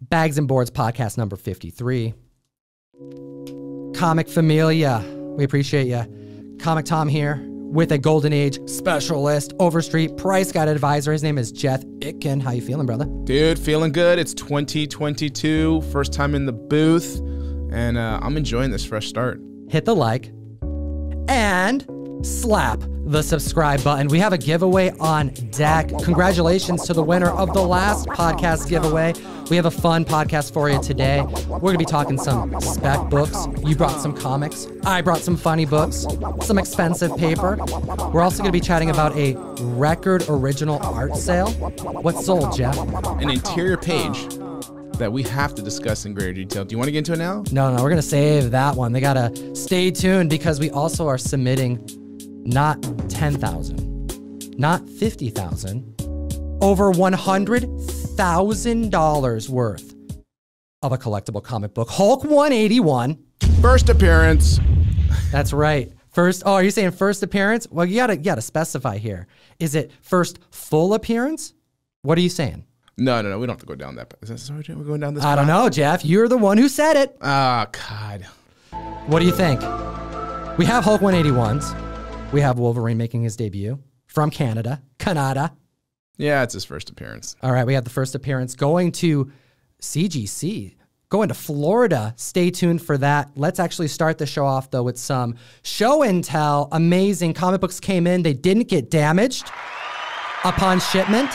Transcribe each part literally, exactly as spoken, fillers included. Bags and Boards podcast number fifty-three. Comic Familia, we appreciate you. Comic Tom here with a Golden Age specialist, Overstreet Price Guide advisor. His name is Jeff Itkin. How you feeling, brother? Dude, feeling good. It's twenty twenty-two, first time in the booth, and uh, I'm enjoying this fresh start. Hit the like and slap the subscribe button. We have a giveaway on deck. Congratulations to the winner of the last podcast giveaway. We have a fun podcast for you today. We're going to be talking some spec books. You brought some comics. I brought some funny books, some expensive paper. We're also going to be chatting about a record original art sale. What sold, Jeff? An interior page that we have to discuss in greater detail. Do you want to get into it now? No, no, we're going to save that one. They got to stay tuned because we also are submitting not ten thousand, not fifty thousand, over one hundred thousand dollars worth of a collectible comic book. Hulk one eighty-one. First appearance. That's right. First, oh, are you saying first appearance? Well, you gotta, you gotta specify here. Is it first full appearance? What are you saying? No, no, no. We don't have to go down that. Is that sorry, we're going down this path? I don't know, Jeff. You're the one who said it. Oh, God. What do you think? We have Hulk one eighty-ones. We have Wolverine making his debut from Canada. Canada. Yeah, it's his first appearance. All right, we have the first appearance going to C G C, going to Florida. Stay tuned for that. Let's actually start the show off, though, with some show and tell. Amazing. Comic books came in. They didn't get damaged upon shipment.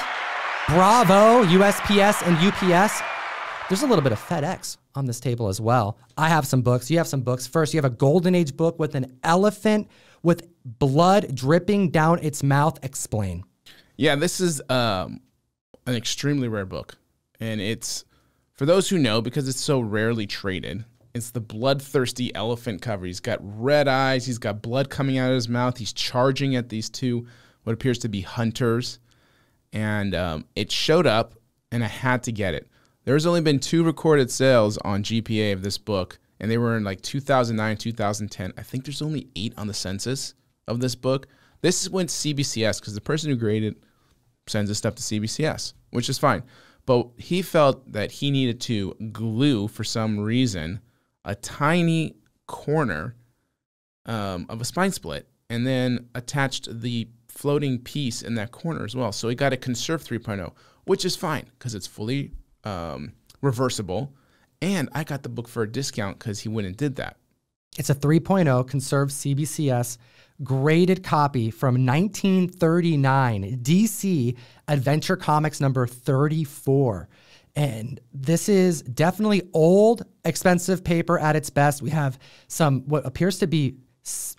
Bravo, U S P S and U P S. There's a little bit of FedEx on this table as well. I have some books. You have some books. First, you have a Golden Age book with an elephant with blood dripping down its mouth. Explain. Yeah, this is um, an extremely rare book. And it's, for those who know, because it's so rarely traded, it's the bloodthirsty elephant cover. He's got red eyes. He's got blood coming out of his mouth. He's charging at these two, what appears to be hunters. And um, it showed up, and I had to get it. There's only been two recorded sales on G P A of this book, and they were in like two thousand nine, two thousand ten. I think there's only eight on the census of this book. This went C B C S because the person who graded sends his stuff to C B C S, which is fine. But he felt that he needed to glue, for some reason, a tiny corner um, of a spine split and then attached the floating piece in that corner as well. So he got a Conserve three point oh, which is fine because it's fully um, reversible. And I got the book for a discount because he went and did that. It's a three point oh Conserve C B C S graded copy from nineteen thirty-nine, D C Adventure Comics number thirty-four. And this is definitely old, expensive paper at its best. We have some, what appears to be,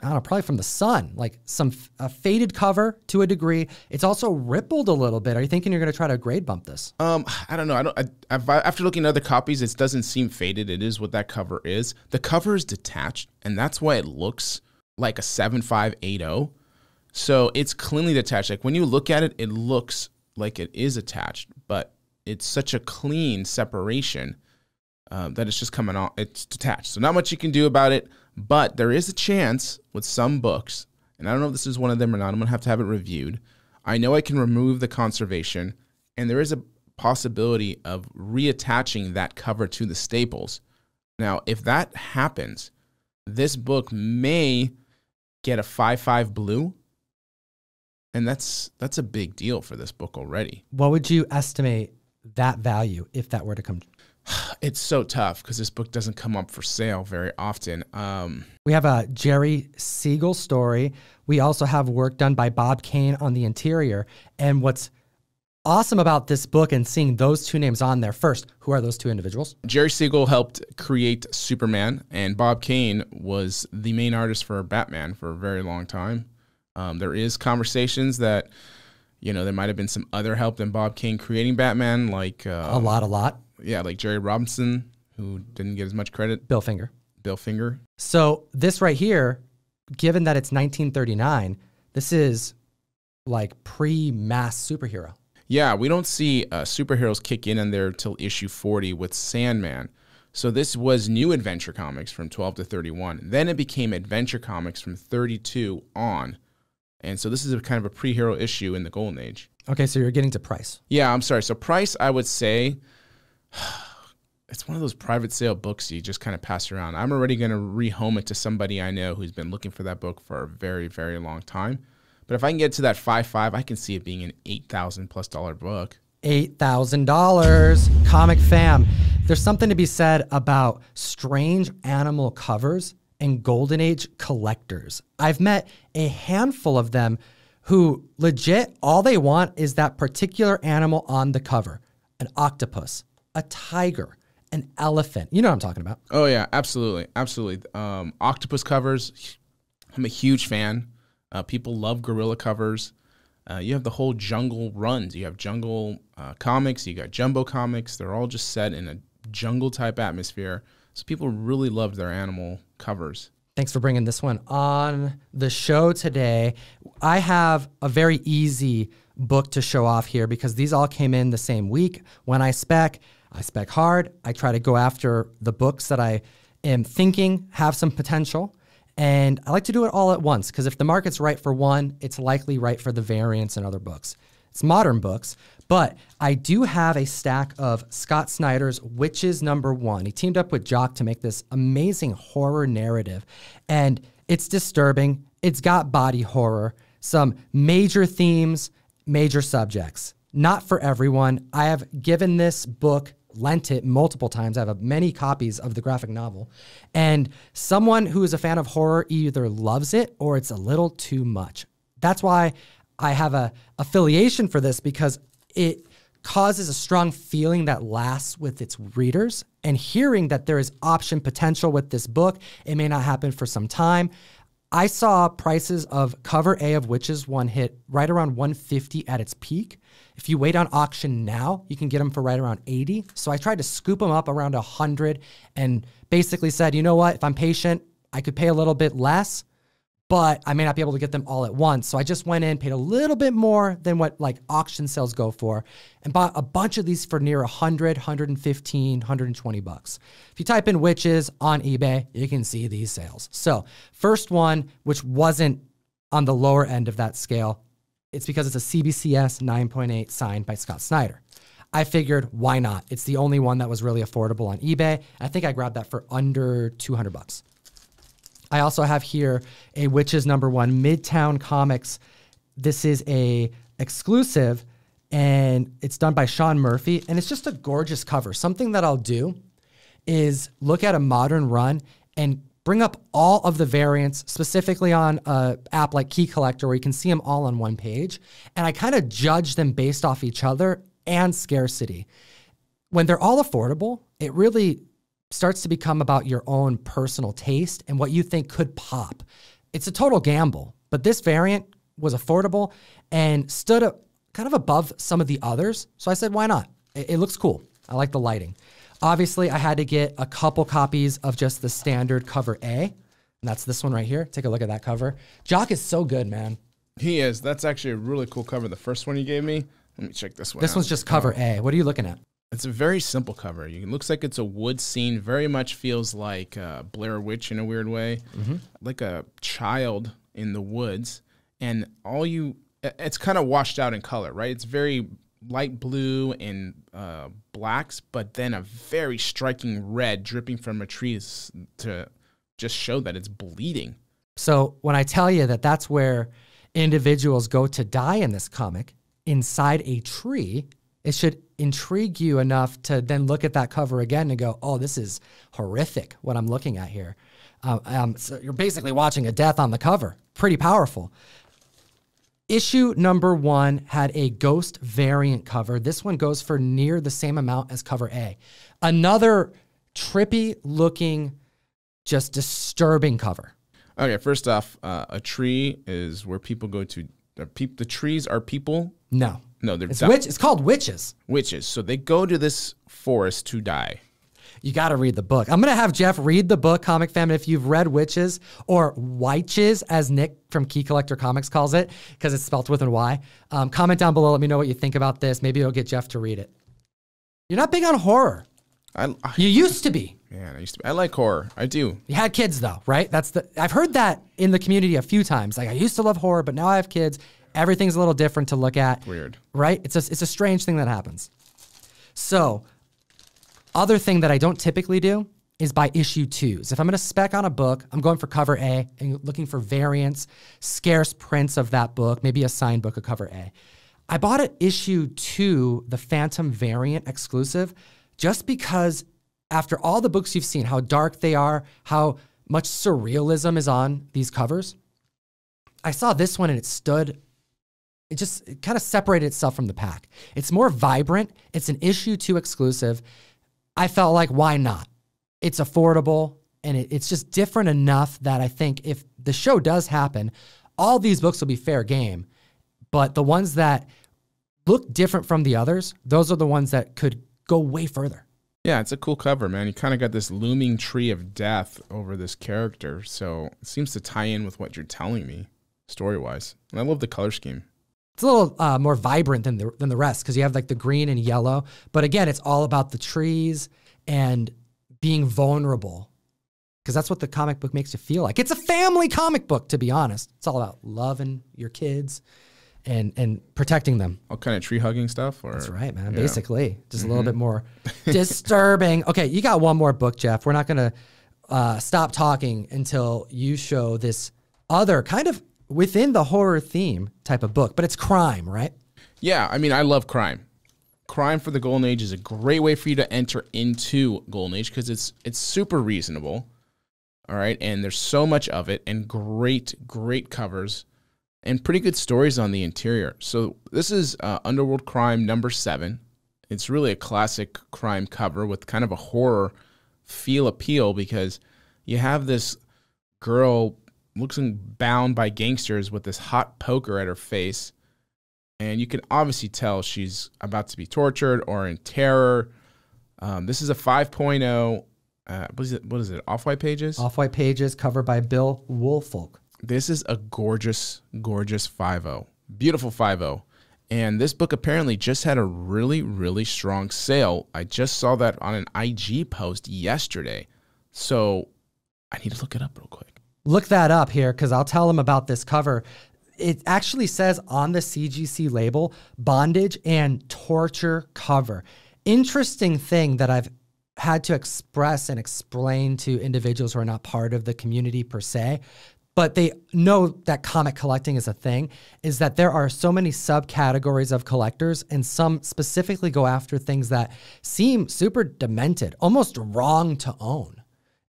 I don't know, probably from the sun, like some a faded cover to a degree. It's also rippled a little bit. Are you thinking you're going to try to grade bump this? Um, I don't know. I don't. I, I've, after looking at other copies, it doesn't seem faded. It is what that cover is. The cover is detached, and that's why it looks like a seven five eight oh. So it's cleanly detached. Like when you look at it, it looks like it is attached, but it's such a clean separation um, that it's just coming off. It's detached, so not much you can do about it. But there is a chance with some books, and I don't know if this is one of them or not. I'm going to have to have it reviewed. I know I can remove the conservation, and there is a possibility of reattaching that cover to the staples. Now, if that happens, this book may get a five five blue, and that's that's a big deal for this book already. What would you estimate that value if that were to come? It's so tough because this book doesn't come up for sale very often. Um, we have a Jerry Siegel story. We also have work done by Bob Kane on the interior. And what's awesome about this book and seeing those two names on there first, who are those two individuals? Jerry Siegel helped create Superman, and Bob Kane was the main artist for Batman for a very long time. Um, there is conversations that, you know, there might have been some other help than Bob Kane creating Batman, like uh, a lot, a lot. Yeah, like Jerry Robinson, who didn't get as much credit. Bill Finger. Bill Finger. So this right here, given that it's nineteen thirty-nine, this is like pre-mass superhero. Yeah, we don't see uh, superheroes kick in in there till issue forty with Sandman. So this was New Adventure Comics from twelve to thirty-one. Then it became Adventure Comics from thirty-two on. And so this is a kind of a pre-hero issue in the Golden Age. Okay, so you're getting to price. Yeah, I'm sorry. So price, I would say... It's one of those private sale books you just kind of pass around. I'm already going to rehome it to somebody I know who's been looking for that book for a very, very long time. But if I can get to that five five, I can see it being an eight thousand plus dollar book. eight thousand dollars. Comic fam. There's something to be said about strange animal covers and Golden Age collectors. I've met a handful of them who legit all they want is that particular animal on the cover. An octopus, a tiger, an elephant. You know what I'm talking about. Oh, yeah, absolutely. Absolutely. Um, octopus covers, I'm a huge fan. Uh, people love gorilla covers. Uh, you have the whole jungle runs. You have jungle uh, comics. You got jumbo comics. They're all just set in a jungle-type atmosphere. So people really loved their animal covers. Thanks for bringing this one on the show today. I have a very easy book to show off here because these all came in the same week. When I spec, I spec hard. I try to go after the books that I am thinking have some potential. And I like to do it all at once because if the market's right for one, it's likely right for the variants and other books. It's modern books, but I do have a stack of Scott Snyder's Wyches number one. He teamed up with Jock to make this amazing horror narrative, and it's disturbing. It's got body horror, some major themes, major subjects. Not for everyone. I have given this book, lent it multiple times. I have many copies of the graphic novel. And someone who is a fan of horror either loves it or it's a little too much. That's why I have an affiliation for this, because it causes a strong feeling that lasts with its readers. And hearing that there is option potential with this book, it may not happen for some time. I saw prices of cover A of Wyches one hit right around one fifty at its peak. If you wait on auction now, you can get them for right around eighty. So I tried to scoop them up around one hundred and basically said, you know what, if I'm patient, I could pay a little bit less, but I may not be able to get them all at once. So I just went in, paid a little bit more than what like auction sales go for, and bought a bunch of these for near one hundred, one fifteen, one twenty bucks. If you type in Wyches on eBay, you can see these sales. So first one, which wasn't on the lower end of that scale, it's because it's a C B C S nine point eight signed by Scott Snyder. I figured, why not? It's the only one that was really affordable on eBay. I think I grabbed that for under two hundred bucks. I also have here a Wyches number one, Midtown Comics. This is a exclusive, and it's done by Sean Murphy, and it's just a gorgeous cover. Something that I'll do is look at a modern run and bring up all of the variants, specifically on an app like Key Collector, where you can see them all on one page. And I kind of judge them based off each other and scarcity. When they're all affordable, it really starts to become about your own personal taste and what you think could pop. It's a total gamble, but this variant was affordable and stood up kind of above some of the others. So I said, why not? It, it looks cool. I like the lighting. Obviously, I had to get a couple copies of just the standard cover A, and that's this one right here. Take a look at that cover. Jock is so good, man. He is. That's actually a really cool cover. The first one you gave me, let me check this one out. This one's just cover A. What are you looking at? It's a very simple cover. It looks like it's a wood scene. Very much feels like uh, Blair Witch in a weird way, mm-hmm. like a child in the woods. And all you, it's kind of washed out in color, right? It's very light blue and uh, blacks, but then a very striking red dripping from a tree to just show that it's bleeding. So when I tell you that that's where individuals go to die in this comic, inside a tree, it should intrigue you enough to then look at that cover again and go, oh, this is horrific what I'm looking at here. Um, um, so you're basically watching a death on the cover. Pretty powerful. Issue number one had a ghost variant cover. This one goes for near the same amount as cover A. Another trippy looking, just disturbing cover. Okay, first off, uh, a tree is where people go to. Uh, pe the trees are people? No. No, they're it's, witch it's called Wyches. Wyches. So they go to this forest to die. You got to read the book. I'm going to have Jeff read the book, Comic Fam. If you've read Wyches, or Wyches, as Nick from Key Collector Comics calls it, because it's spelled with an Y, um, comment down below. Let me know what you think about this. Maybe it'll get Jeff to read it. You're not big on horror. I, I, you used to be. Man, I used to be. I like horror. I do. You had kids, though, right? That's the. I've heard that in the community a few times. Like, I used to love horror, but now I have kids. Everything's a little different to look at. Weird. Right? It's a, it's a strange thing that happens. So Other thing that I don't typically do is by issue twos. If I'm gonna spec on a book, I'm going for cover A and looking for variants, scarce prints of that book, maybe a signed book of cover A. I bought at issue two, the Phantom variant exclusive, just because after all the books you've seen, how dark they are, how much surrealism is on these covers, I saw this one and it stood, it just it kind of separated itself from the pack. It's more vibrant. It's an issue two exclusive. I felt like, why not? It's affordable, and it, it's just different enough that I think if the show does happen, all these books will be fair game. But the ones that look different from the others, those are the ones that could go way further. Yeah, it's a cool cover, man. You kind of got this looming tree of death over this character, so it seems to tie in with what you're telling me, story-wise. And I love the color scheme. It's a little uh, more vibrant than the, than the rest because you have like the green and yellow. But again, it's all about the trees and being vulnerable because that's what the comic book makes you feel like. It's a family comic book, to be honest. It's all about loving your kids and and protecting them. All kind of tree-hugging stuff? Or, that's right, man. Yeah. Basically. Just mm-hmm. a little bit more disturbing. Okay, you got one more book, Jeff. We're not going to uh, stop talking until you show this other kind of within the horror theme type of book, but it's crime, right? Yeah, I mean, I love crime. Crime for the Golden Age is a great way for you to enter into Golden Age because it's it's super reasonable, all right? And there's so much of it and great, great covers and pretty good stories on the interior. So this is uh, Underworld Crime number seven. It's really a classic crime cover with kind of a horror feel appeal because you have this girl looks bound by gangsters with this hot poker at her face. And you can obviously tell she's about to be tortured or in terror. Um, this is a five point oh, uh, what is it? What is it? Off-White Pages? Off-White Pages covered by Bill Woolfolk. This is a gorgeous, gorgeous five oh. Beautiful five oh. And this book apparently just had a really, really strong sale. I just saw that on an I G post yesterday. So I need to look it up real quick. Look that up here because I'll tell them about this cover. It actually says on the C G C label, bondage and torture cover. Interesting thing that I've had to express and explain to individuals who are not part of the community per se, but they know that comic collecting is a thing, is that there are so many subcategories of collectors and some specifically go after things that seem super demented, almost wrong to own.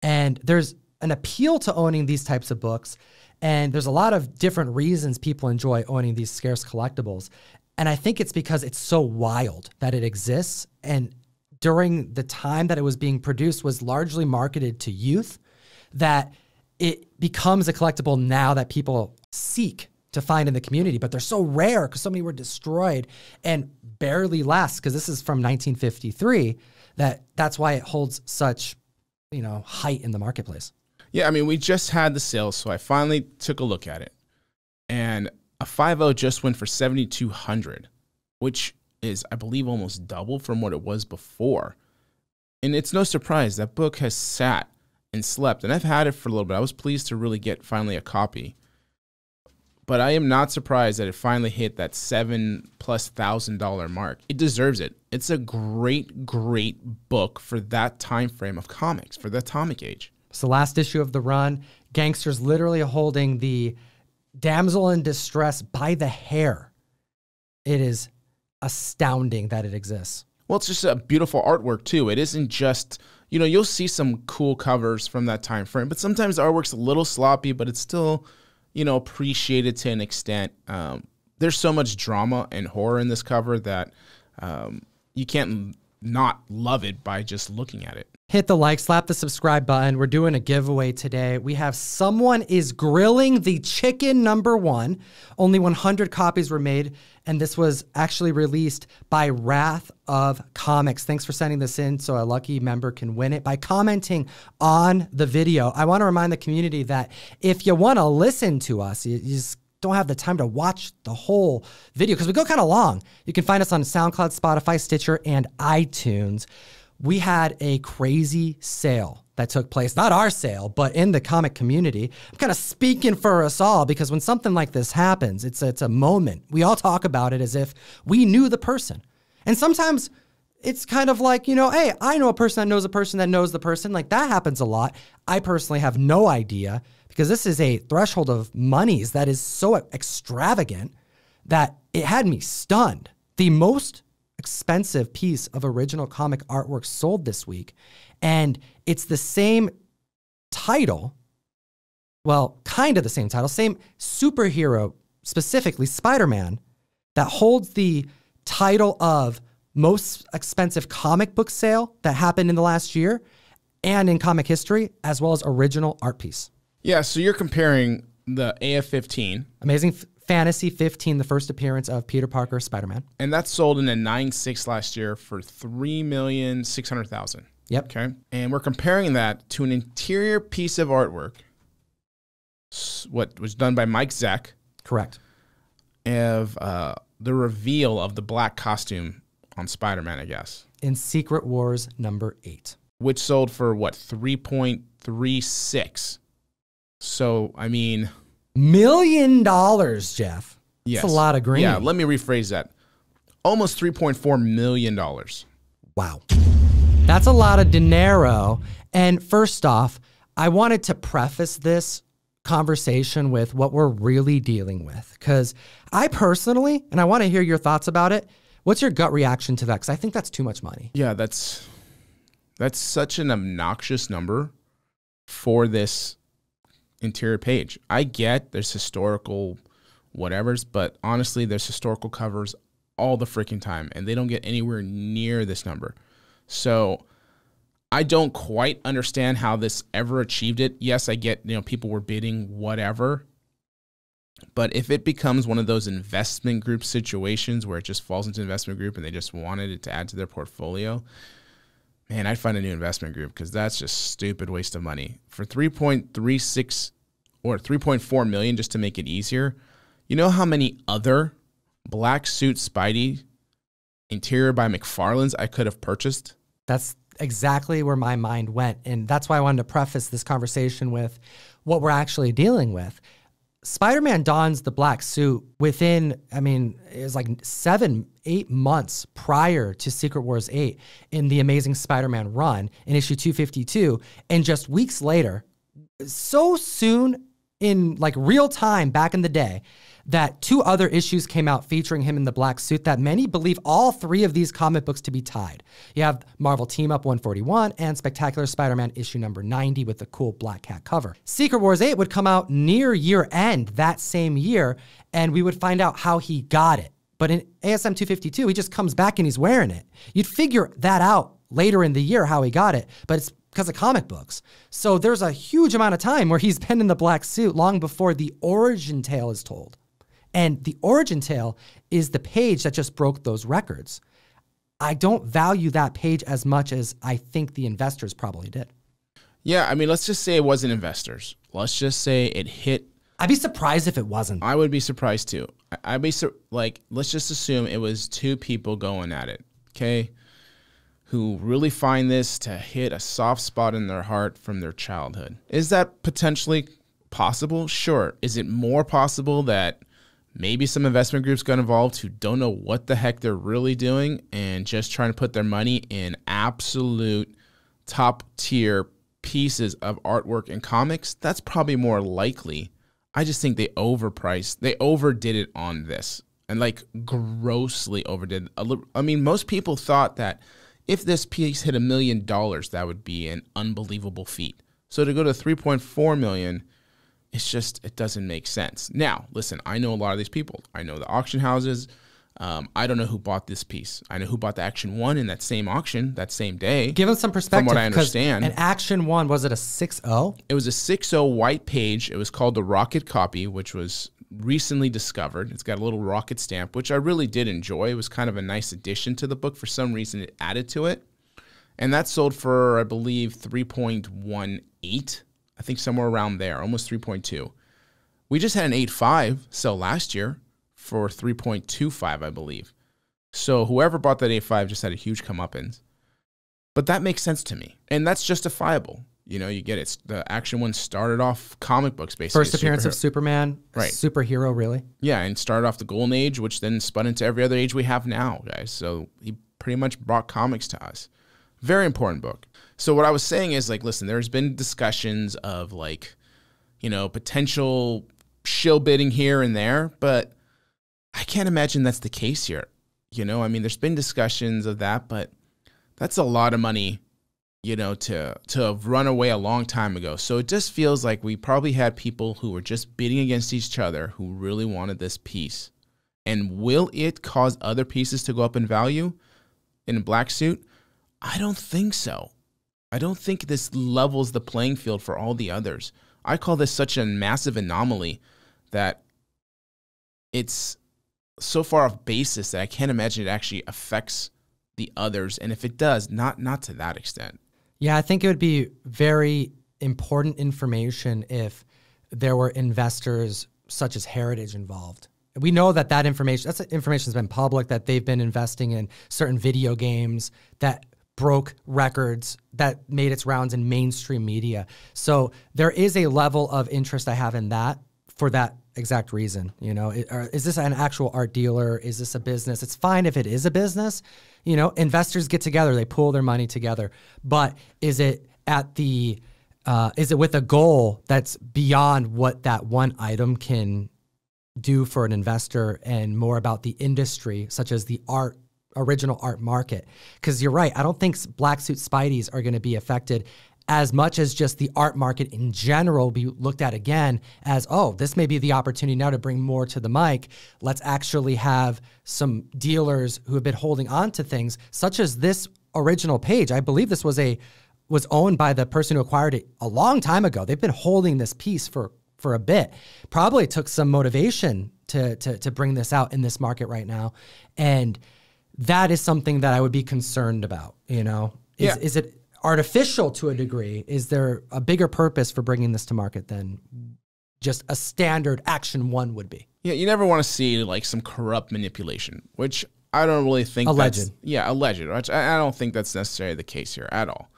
And there's an appeal to owning these types of books. And there's a lot of different reasons people enjoy owning these scarce collectibles. And I think it's because it's so wild that it exists. And during the time that it was being produced was largely marketed to youth, that it becomes a collectible now that people seek to find in the community, but they're so rare because so many were destroyed and barely last because this is from nineteen fifty-three, that that's why it holds such, you know, height in the marketplace. Yeah, I mean, we just had the sale, so I finally took a look at it. And a five oh just went for seventy-two hundred dollars, which is, I believe, almost double from what it was before. And it's no surprise that book has sat and slept, and I've had it for a little bit. I was pleased to really get finally a copy. But I am not surprised that it finally hit that seven plus thousand dollar mark. It deserves it. It's a great, great book for that time frame of comics, for the atomic age. It's the last issue of the run. Gangsters literally holding the damsel in distress by the hair. It is astounding that it exists. Well, it's just a beautiful artwork too. It isn't just, you know, you'll see some cool covers from that time frame, but sometimes the artwork's a little sloppy, but it's still, you know, appreciated to an extent. Um, there's so much drama and horror in this cover that um, you can't not love it by just looking at it. Hit the like, slap the subscribe button. We're doing a giveaway today. We have someone is grilling the chicken number one. Only one hundred copies were made, and this was actually released by Wrath of Comics. Thanks for sending this in so a lucky member can win it by commenting on the video. I want to remind the community that if you want to listen to us, you just don't have the time to watch the whole video because we go kind of long. You can find us on SoundCloud, Spotify, Stitcher, and iTunes. We had a crazy sale that took place, not our sale, but in the comic community. I'm kind of speaking for us all because when something like this happens, it's a, it's a moment. We all talk about it as if we knew the person. And sometimes it's kind of like, you know, hey, I know a person that knows a person that knows the person. Like, that happens a lot. I personally have no idea, because this is a threshold of monies that is so extravagant that it had me stunned. The most expensive piece of original comic artwork sold this week, and it's the same title, well, kind of the same title, same superhero, specifically Spider-Man, that holds the title of most expensive comic book sale that happened in the last year and in comic history, as well as original art piece. Yeah, so you're comparing the A F fifteen. Amazing Fantasy fifteen, the first appearance of Peter Parker, Spider-Man. And that sold in a nine six last year for three million six hundred thousand. Yep. Okay. And we're comparing that to an interior piece of artwork, what was done by Mike Zeck. Correct. Of uh, the reveal of the black costume on Spider-Man, I guess. In Secret Wars number eight. Which sold for, what, three point three six. So, I mean... Million dollars, Jeff. Yes. That's a lot of green. Yeah, let me rephrase that. Almost three point four million dollars. Wow. That's a lot of dinero. And first off, I wanted to preface this conversation with what we're really dealing with. Because I personally, and I want to hear your thoughts about it, what's your gut reaction to that? Because I think that's too much money. Yeah, that's, that's such an obnoxious number for this interior page. I get there's historical whatevers, but honestly, there's historical covers all the freaking time, and they don't get anywhere near this number. So I don't quite understand how this ever achieved it. Yes, I get, you know, people were bidding whatever, but if it becomes one of those investment group situations where it just falls into investment group and they just wanted it to add to their portfolio, man, I'd find a new investment group, because that's just stupid waste of money. For three point three six or three point four million, just to make it easier, you know how many other black suit Spidey interior by McFarlane's I could have purchased? That's exactly where my mind went. And that's why I wanted to preface this conversation with what we're actually dealing with. Spider-Man dons the black suit within, I mean, it was like seven, eight months prior to Secret Wars eight in the Amazing Spider-Man run in issue two fifty-two. And just weeks later, so soon in like real time back in the day, that two other issues came out featuring him in the black suit that many believe all three of these comic books to be tied. You have Marvel Team Up one forty-one and Spectacular Spider-Man issue number ninety with the cool black cat cover. Secret Wars eight would come out near year end that same year, and we would find out how he got it. But in A S M two fifty-two, he just comes back and he's wearing it. You'd figure that out later in the year how he got it, but it's because of comic books. So there's a huge amount of time where he's been in the black suit long before the origin tale is told. And the origin tale is the page that just broke those records. I don't value that page as much as I think the investors probably did. Yeah, I mean, let's just say it wasn't investors. Let's just say it hit. I'd be surprised if it wasn't. I would be surprised too. I'd be sur like, let's just assume it was two people going at it, okay, who really find this to hit a soft spot in their heart from their childhood. Is that potentially possible? Sure. Is it more possible that maybe some investment groups got involved who don't know what the heck they're really doing and just trying to put their money in absolute top tier pieces of artwork and comics? That's probably more likely. I just think they overpriced. They overdid it on this, and like grossly overdid. I mean, most people thought that if this piece hit a million dollars, that would be an unbelievable feat. So to go to three point four million, it's just, it doesn't make sense. Now, listen, I know a lot of these people. I know the auction houses. Um, I don't know who bought this piece. I know who bought the Action one in that same auction, that same day. Give them some perspective. From what I understand. And Action one, was it a six oh? It was a six oh white page. It was called the Rocket Copy, which was recently discovered. It's got a little rocket stamp, which I really did enjoy. It was kind of a nice addition to the book. For some reason, it added to it. And that sold for, I believe, three point one eight. I think somewhere around there, almost three point two. We just had an eight five sell last year for three point two five, I believe. So whoever bought that eight five just had a huge comeuppance. But that makes sense to me, and that's justifiable. You know, you get it. The Action one started off comic books, basically. First appearance of Superman, right? Superhero, really? Yeah, and started off the Golden Age, which then spun into every other age we have now, guys. So he pretty much brought comics to us. Very important book. So what I was saying is, like, listen, there's been discussions of, like, you know, potential shill bidding here and there, but I can't imagine that's the case here. You know, I mean, there's been discussions of that, but that's a lot of money, you know, to, to have run away a long time ago. So it just feels like we probably had people who were just bidding against each other who really wanted this piece. And will it cause other pieces to go up in value in a black suit? I don't think so. I don't think this levels the playing field for all the others. I call this such a massive anomaly that it's so far off basis that I can't imagine it actually affects the others. And if it does, not not to that extent. Yeah, I think it would be very important information if there were investors such as Heritage involved. We know that that information, that's information has been public, that they've been investing in certain video games that broke records, that made its rounds in mainstream media. So there is a level of interest I have in that for that exact reason. You know, is this an actual art dealer? Is this a business? It's fine if it is a business. You know, investors get together, they pool their money together. But is it at the, uh, is it with a goal that's beyond what that one item can do for an investor and more about the industry, such as the art, original art market? Because you're right, I don't think black suit Spideys are going to be affected as much as just the art market in general be looked at again as, oh, this may be the opportunity now to bring more to the mic. Let's actually have some dealers who have been holding on to things, such as this original page. I believe this was a was owned by the person who acquired it a long time ago. They've been holding this piece for for a bit. Probably took some motivation to, to, to bring this out in this market right now. And that is something that I would be concerned about, you know? Is, yeah. Is it artificial to a degree? Is there a bigger purpose for bringing this to market than just a standard Action one would be? Yeah, you never want to see, like, some corrupt manipulation, which I don't really think alleged. That's... Yeah, alleged. Which I, I don't think that's necessarily the case here at all.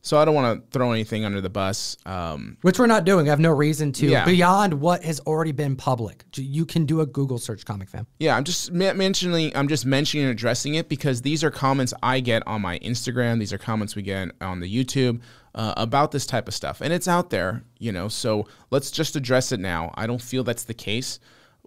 So I don't want to throw anything under the bus. Um, Which we're not doing. I have no reason to. Yeah. Beyond what has already been public. You can do a Google search, Comic Fam. Yeah, I'm just mentioning I'm just mentioning and addressing it because these are comments I get on my Instagram. These are comments we get on the YouTube uh, about this type of stuff. And it's out there, you know, so let's just address it now. I don't feel that's the case.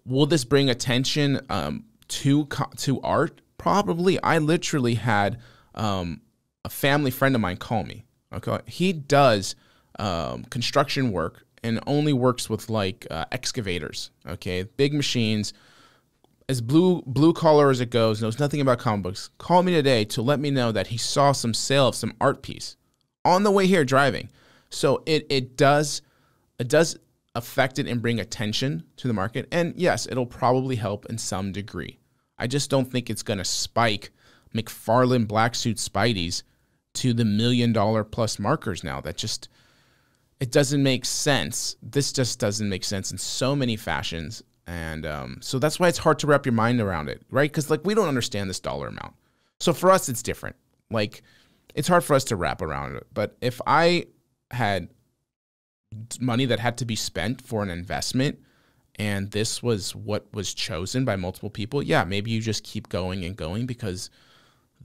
Will this bring attention um, to, to art? Probably. I literally had um, a family friend of mine call me. Okay, he does um, construction work and only works with, like, uh, excavators. Okay, big machines, as blue blue collar as it goes. Knows nothing about comic books. Called me today to let me know that he saw some sale of some art piece on the way here driving. So it it does it does affect it and bring attention to the market. And yes, it'll probably help in some degree. I just don't think it's gonna spike McFarlane black suit Spideys to the million dollar plus markers now. That just, it doesn't make sense. This just doesn't make sense in so many fashions. And um, so that's why it's hard to wrap your mind around it, right? Because, like, we don't understand this dollar amount. So for us, it's different. Like, it's hard for us to wrap around it. But if I had money that had to be spent for an investment and this was what was chosen by multiple people, yeah, maybe you just keep going and going because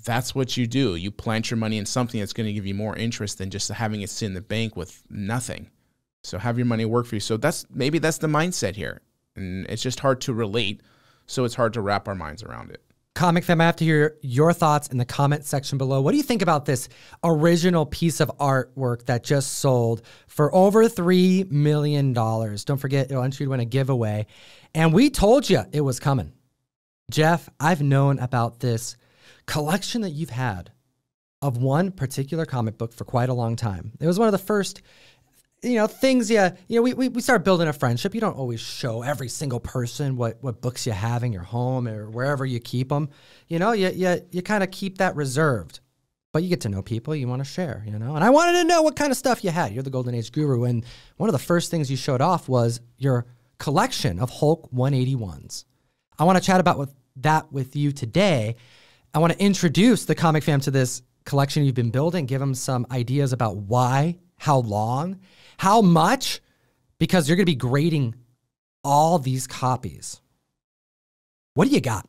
that's what you do. You plant your money in something that's going to give you more interest than just having it sit in the bank with nothing. So have your money work for you. So that's maybe that's the mindset here. And it's just hard to relate. So it's hard to wrap our minds around it. Comic Fam, I have to hear your thoughts in the comment section below. What do you think about this original piece of artwork that just sold for over three million dollars? Don't forget, it'll enter you to win a giveaway. And we told you it was coming. Jeff, I've known about this collection that you've had of one particular comic book for quite a long time. It was one of the first, you know, things you, you know, we, we, we start building a friendship. You don't always show every single person what, what books you have in your home or wherever you keep them. You know, you, you, you kind of keep that reserved. But you get to know people, you want to share, you know. And I wanted to know what kind of stuff you had. You're the Golden Age guru. And one of the first things you showed off was your collection of Hulk one eighty-ones. I want to chat about with that with you today. I want to introduce the Comic Fam to this collection you've been building, give them some ideas about why, how long, how much, because you're going to be grading all these copies. What do you got?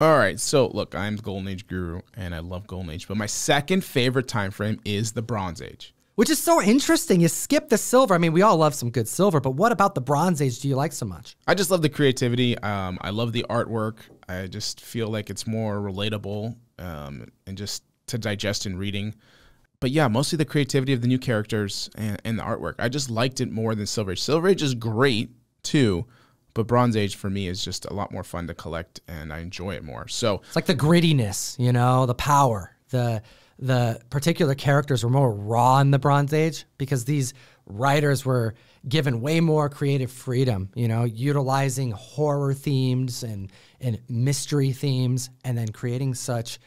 All right, so look, I'm the Golden Age guru, and I love Golden Age, but my second favorite time frame is the Bronze Age. Which is so interesting. You skip the silver. I mean, we all love some good silver, but what about the Bronze Age do you like so much? I just love the creativity. Um, I love the artwork. I just feel like it's more relatable um, and just to digest in reading. But yeah, mostly the creativity of the new characters and, and the artwork. I just liked it more than Silver Age. Silver Age is great, too. But Bronze Age for me is just a lot more fun to collect, and I enjoy it more. So it's like the grittiness, you know, the power, the the particular characters were more raw in the Bronze Age because these writers were given way more creative freedom, you know, utilizing horror themes and and mystery themes, and then creating such,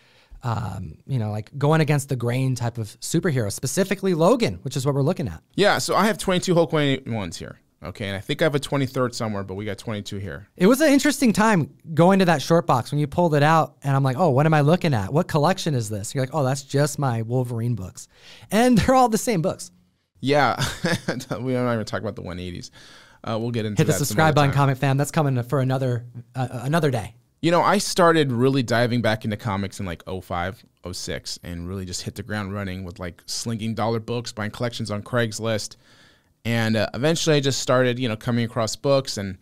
um, you know, like going against the grain type of superheroes, specifically Logan, which is what we're looking at. Yeah, so I have twenty-two Hulk one eighty-ones here. Okay, and I think I have a twenty-third somewhere, but we got twenty-two here. It was an interesting time going to that short box when you pulled it out, and I'm like, oh, what am I looking at? What collection is this? And you're like, oh, that's just my Wolverine books. And they're all the same books. Yeah, we don't even talk about the one eighties. Uh, we'll get into that. Hit the subscribe button, comic fam. That's coming for another uh, another day. You know, I started really diving back into comics in like oh five, oh six, and really just hit the ground running with like slinging dollar books, buying collections on Craigslist. And uh, eventually I just started, you know, coming across books, and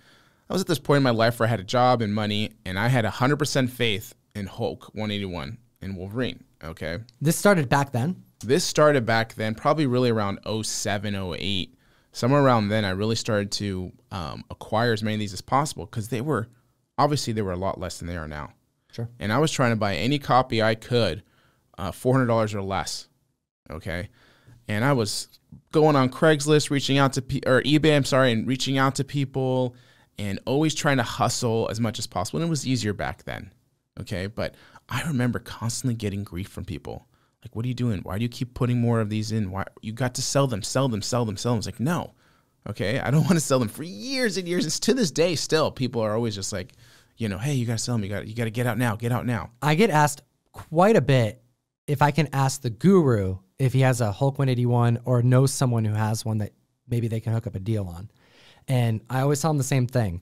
I was at this point in my life where I had a job and money, and I had one hundred percent faith in Hulk one eighty-one and Wolverine, okay? This started back then? This started back then, probably really around oh seven, oh eight. Somewhere around then I really started to um, acquire as many of these as possible because they were, obviously they were a lot less than they are now. Sure. And I was trying to buy any copy I could, uh, four hundred dollars or less, okay? And I was going on Craigslist, reaching out to pe or eBay, I'm sorry, and reaching out to people, and always trying to hustle as much as possible. And it was easier back then, okay? But I remember constantly getting grief from people. Like, what are you doing? Why do you keep putting more of these in? Why you got to sell them, sell them, sell them, sell them? It's like, no, okay, I don't want to sell them for years and years. It's to this day still. People are always just like, you know, hey, you gotta sell them. You got you got to get out now. Get out now. I get asked quite a bit if I can ask the guru if he has a Hulk one eighty-one or knows someone who has one that maybe they can hook up a deal on. And I always tell them the same thing.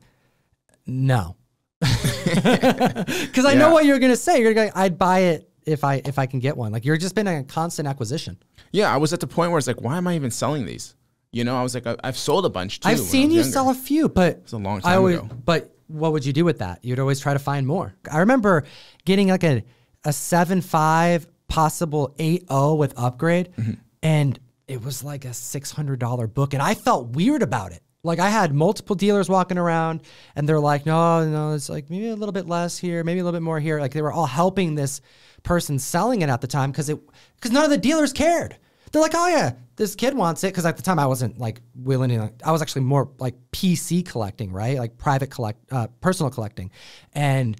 No. Because yeah. I know what you're going to say. You're going to I'd buy it if I if I can get one. Like, you're just been a constant acquisition. Yeah, I was at the point where it's like, why am I even selling these? You know, I was like, I, I've sold a bunch too. I've seen you younger. sell a few, but it's a long time I always, ago. But what would you do with that? You'd always try to find more. I remember getting like a a seven five. Possible eight oh with upgrade, mm-hmm. and it was like a six hundred dollar book, and I felt weird about it. Like, I had multiple dealers walking around, and they're like, no, no, it's like maybe a little bit less here, maybe a little bit more here. Like, they were all helping this person selling it at the time because it because none of the dealers cared. They're like, oh yeah, this kid wants it, because at the time I wasn't like willing to, like, I was actually more like P C collecting, right? Like private collect, uh, personal collecting, and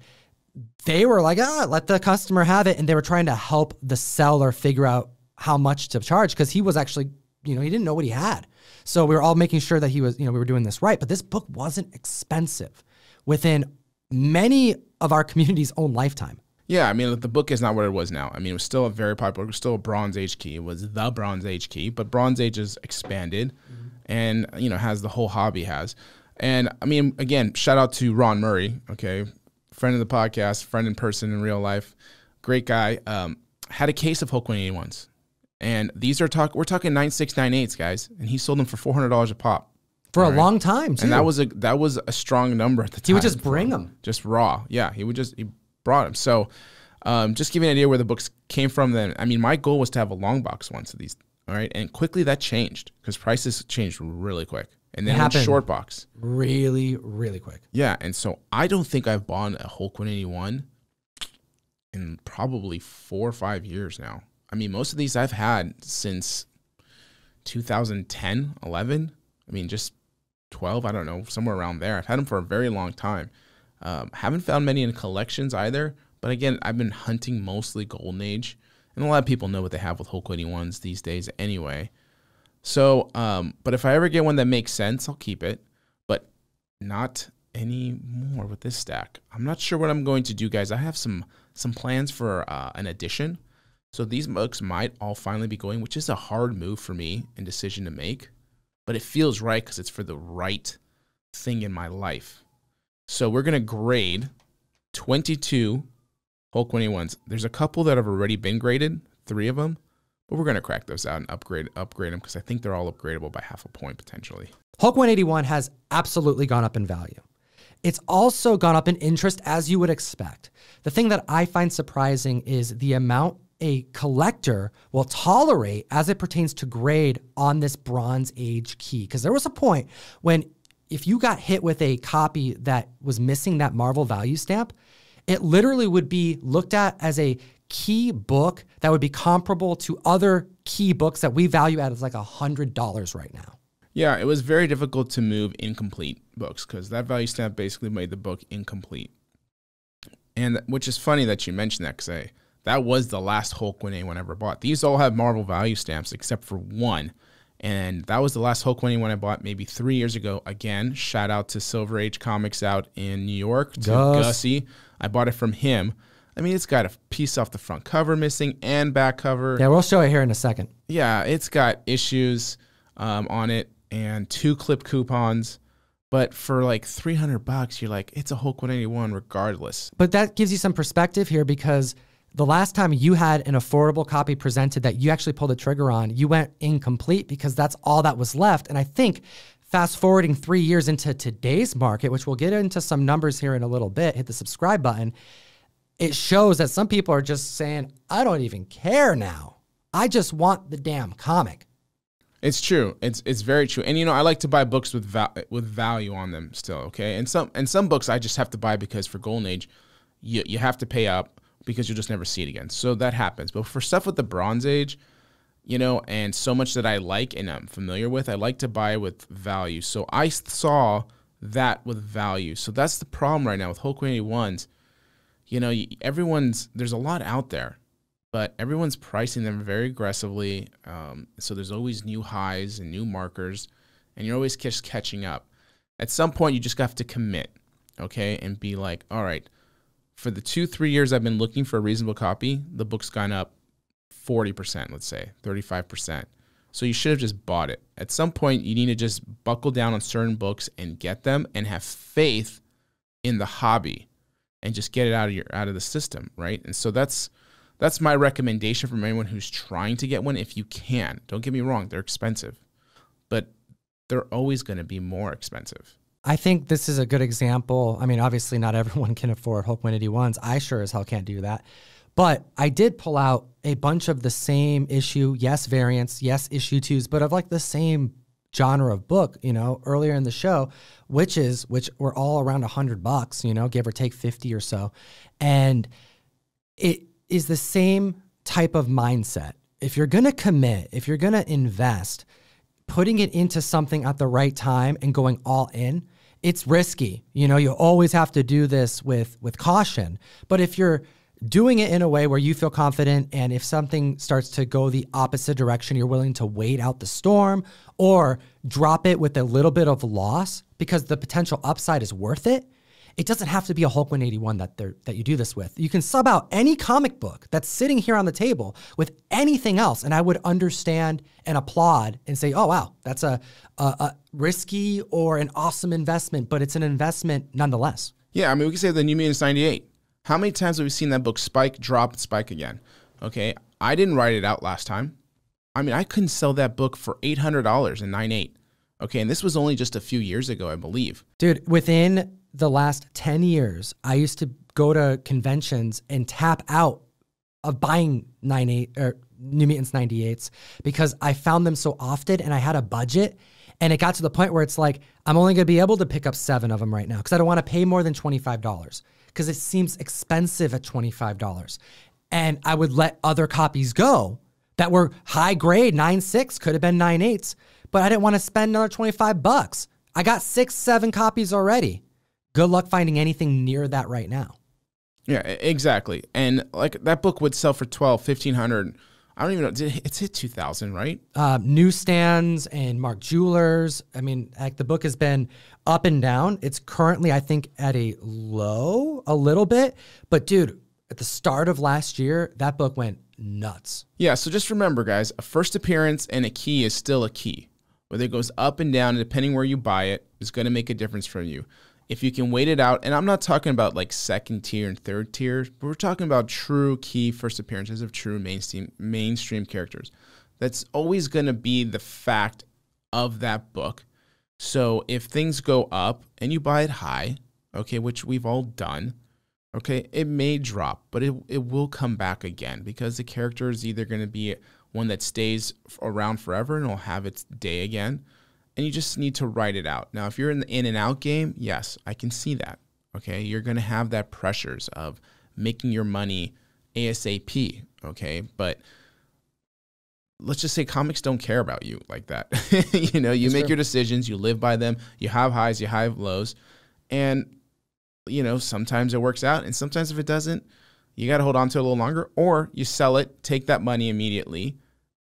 they were like, ah, let the customer have it. And they were trying to help the seller figure out how much to charge, because he was actually, you know, he didn't know what he had. So we were all making sure that he was, you know, we were doing this right. But this book wasn't expensive within many of our community's own lifetime. Yeah, I mean, the book is not what it was now. I mean, it was still a very popular, it was still a Bronze Age key. It was the Bronze Age key, but Bronze Age is expanded mm-hmm. and, you know, has the whole hobby has. And I mean, again, shout out to Ron Murray, okay? Friend of the podcast, friend in person in real life, great guy, um, had a case of Hulk one eighty-ones. And these are talk we're talking nine six, nine eights, guys, and he sold them for four hundred dollars a pop. For a right? long time, too. And that was a that was a strong number at the time. He would just bring them. Just raw. Yeah, he would just he brought them. So, um, just giving an idea where the books came from then. I mean, my goal was to have a long box once of these, all right? And quickly that changed because prices changed really quick. And then short box. Really, really quick. Yeah, and so I don't think I've bought a Hulk one eighty-one in probably four or five years now. I mean, most of these I've had since two thousand ten, eleven. I mean, just twelve, I don't know, somewhere around there. I've had them for a very long time. Um, haven't found many in collections either. But again, I've been hunting mostly Golden Age. And a lot of people know what they have with Hulk one eighty-ones these days anyway. So, um, but if I ever get one that makes sense, I'll keep it, but not anymore with this stack. I'm not sure what I'm going to do, guys. I have some some plans for uh, an addition. So these books might all finally be going, which is a hard move for me and decision to make, but it feels right because it's for the right thing in my life. So we're going to grade twenty-two Hulk one eighty-ones. There's a couple that have already been graded, three of them, but we're going to crack those out and upgrade upgrade them because I think they're all upgradable by half a point potentially. Hulk one eighty-one has absolutely gone up in value. It's also gone up in interest, as you would expect. The thing that I find surprising is the amount a collector will tolerate as it pertains to grade on this Bronze Age key. Because there was a point when if you got hit with a copy that was missing that Marvel value stamp, it literally would be looked at as a key book that would be comparable to other key books that we value at as like one hundred dollars right now. Yeah, it was very difficult to move incomplete books because that value stamp basically made the book incomplete. And which is funny that you mentioned that because I... That was the last Hulk one eighty-one I ever bought. These all have Marvel value stamps except for one. And that was the last Hulk one eighty-one I bought maybe three years ago. Again, shout out to Silver Age Comics out in New York, to Gus. Gussie. I bought it from him. I mean, it's got a piece off the front cover missing and back cover. Yeah, we'll show it here in a second. Yeah, it's got issues um, on it and two clip coupons. But for like three hundred bucks, you're like, it's a Hulk one eighty-one regardless. But that gives you some perspective here because... The last time you had an affordable copy presented that you actually pulled the trigger on, you went incomplete because that's all that was left. And I think fast forwarding three years into today's market, which we'll get into some numbers here in a little bit, hit the subscribe button. It shows that some people are just saying, I don't even care now. I just want the damn comic. It's true. It's it's very true. And, you know, I like to buy books with val with value on them still. Okay. And some, and some books I just have to buy because for Golden Age, you, you have to pay up. Because you'll just never see it again. So that happens. But for stuff with the Bronze Age, you know, and so much that I like and I'm familiar with, I like to buy with value. So I saw that with value. So that's the problem right now with Hulk one eighty-ones. You know, everyone's, there's a lot out there, but everyone's pricing them very aggressively. Um, so there's always new highs and new markers, and you're always just catching up. At some point, you just have to commit, okay, and be like, all right, for the two, three years I've been looking for a reasonable copy, the book's gone up forty percent, let's say, thirty-five percent. So you should have just bought it. At some point, you need to just buckle down on certain books and get them and have faith in the hobby and just get it out of your out of the system, right? And so that's that's my recommendation from anyone who's trying to get one if you can. Don't get me wrong, they're expensive, but they're always going to be more expensive. I think this is a good example. I mean, obviously not everyone can afford Hulk one eighty-ones. I sure as hell can't do that. But I did pull out a bunch of the same issue, yes, variants, yes, issue twos, but of like the same genre of book, you know, earlier in the show, which is, which were all around a hundred bucks, you know, give or take fifty or so. And it is the same type of mindset. If you're going to commit, if you're going to invest, putting it into something at the right time and going all in, it's risky. You know, you always have to do this with, with caution. But if you're doing it in a way where you feel confident and if something starts to go the opposite direction, you're willing to wait out the storm or drop it with a little bit of loss because the potential upside is worth it, it doesn't have to be a Hulk one eighty-one that they're, that you do this with. You can sub out any comic book that's sitting here on the table with anything else, and I would understand and applaud and say, oh, wow, that's a, a, a risky or an awesome investment, but it's an investment nonetheless. Yeah, I mean, we can say the New Mutants ninety-eight. How many times have we seen that book spike, drop, spike again? Okay, I didn't write it out last time. I mean, I couldn't sell that book for eight hundred dollars in ninety-eight. Okay, and this was only just a few years ago, I believe. Dude, within... the last ten years, I used to go to conventions and tap out of buying ninety-eight or New Mutants ninety-eights because I found them so often and I had a budget and it got to the point where it's like, I'm only going to be able to pick up seven of them right now because I don't want to pay more than twenty-five dollars because it seems expensive at twenty-five dollars. And I would let other copies go that were high grade, nine six, could have been nine eights, but I didn't want to spend another twenty-five bucks. I got six, seven copies already. Good luck finding anything near that right now. Yeah, exactly. And like that book would sell for twelve, fifteen hundred. I don't even know. It's hit two thousand, right? Uh, Newsstands and Mark Jewelers. I mean, like the book has been up and down. It's currently, I think, at a low a little bit. But dude, at the start of last year, that book went nuts. Yeah. So just remember, guys, a first appearance and a key is still a key. Whether it goes up and down, depending where you buy it, is going to make a difference for you. If you can wait it out, and I'm not talking about like second tier and third tier, but we're talking about true key first appearances of true mainstream mainstream characters. That's always going to be the fact of that book. So if things go up and you buy it high, okay, which we've all done, okay, it may drop, but it, it will come back again because the character is either going to be one that stays around forever and will have its day again, and you just need to write it out. Now, if you're in the in and out game, yes, I can see that, okay? You're going to have that pressures of making your money ASAP, okay? But let's just say comics don't care about you like that. You know, you That's make true. your decisions, you live by them, you have highs, you have lows, and, you know, sometimes it works out, and sometimes if it doesn't, you got to hold on to it a little longer, or you sell it, take that money immediately,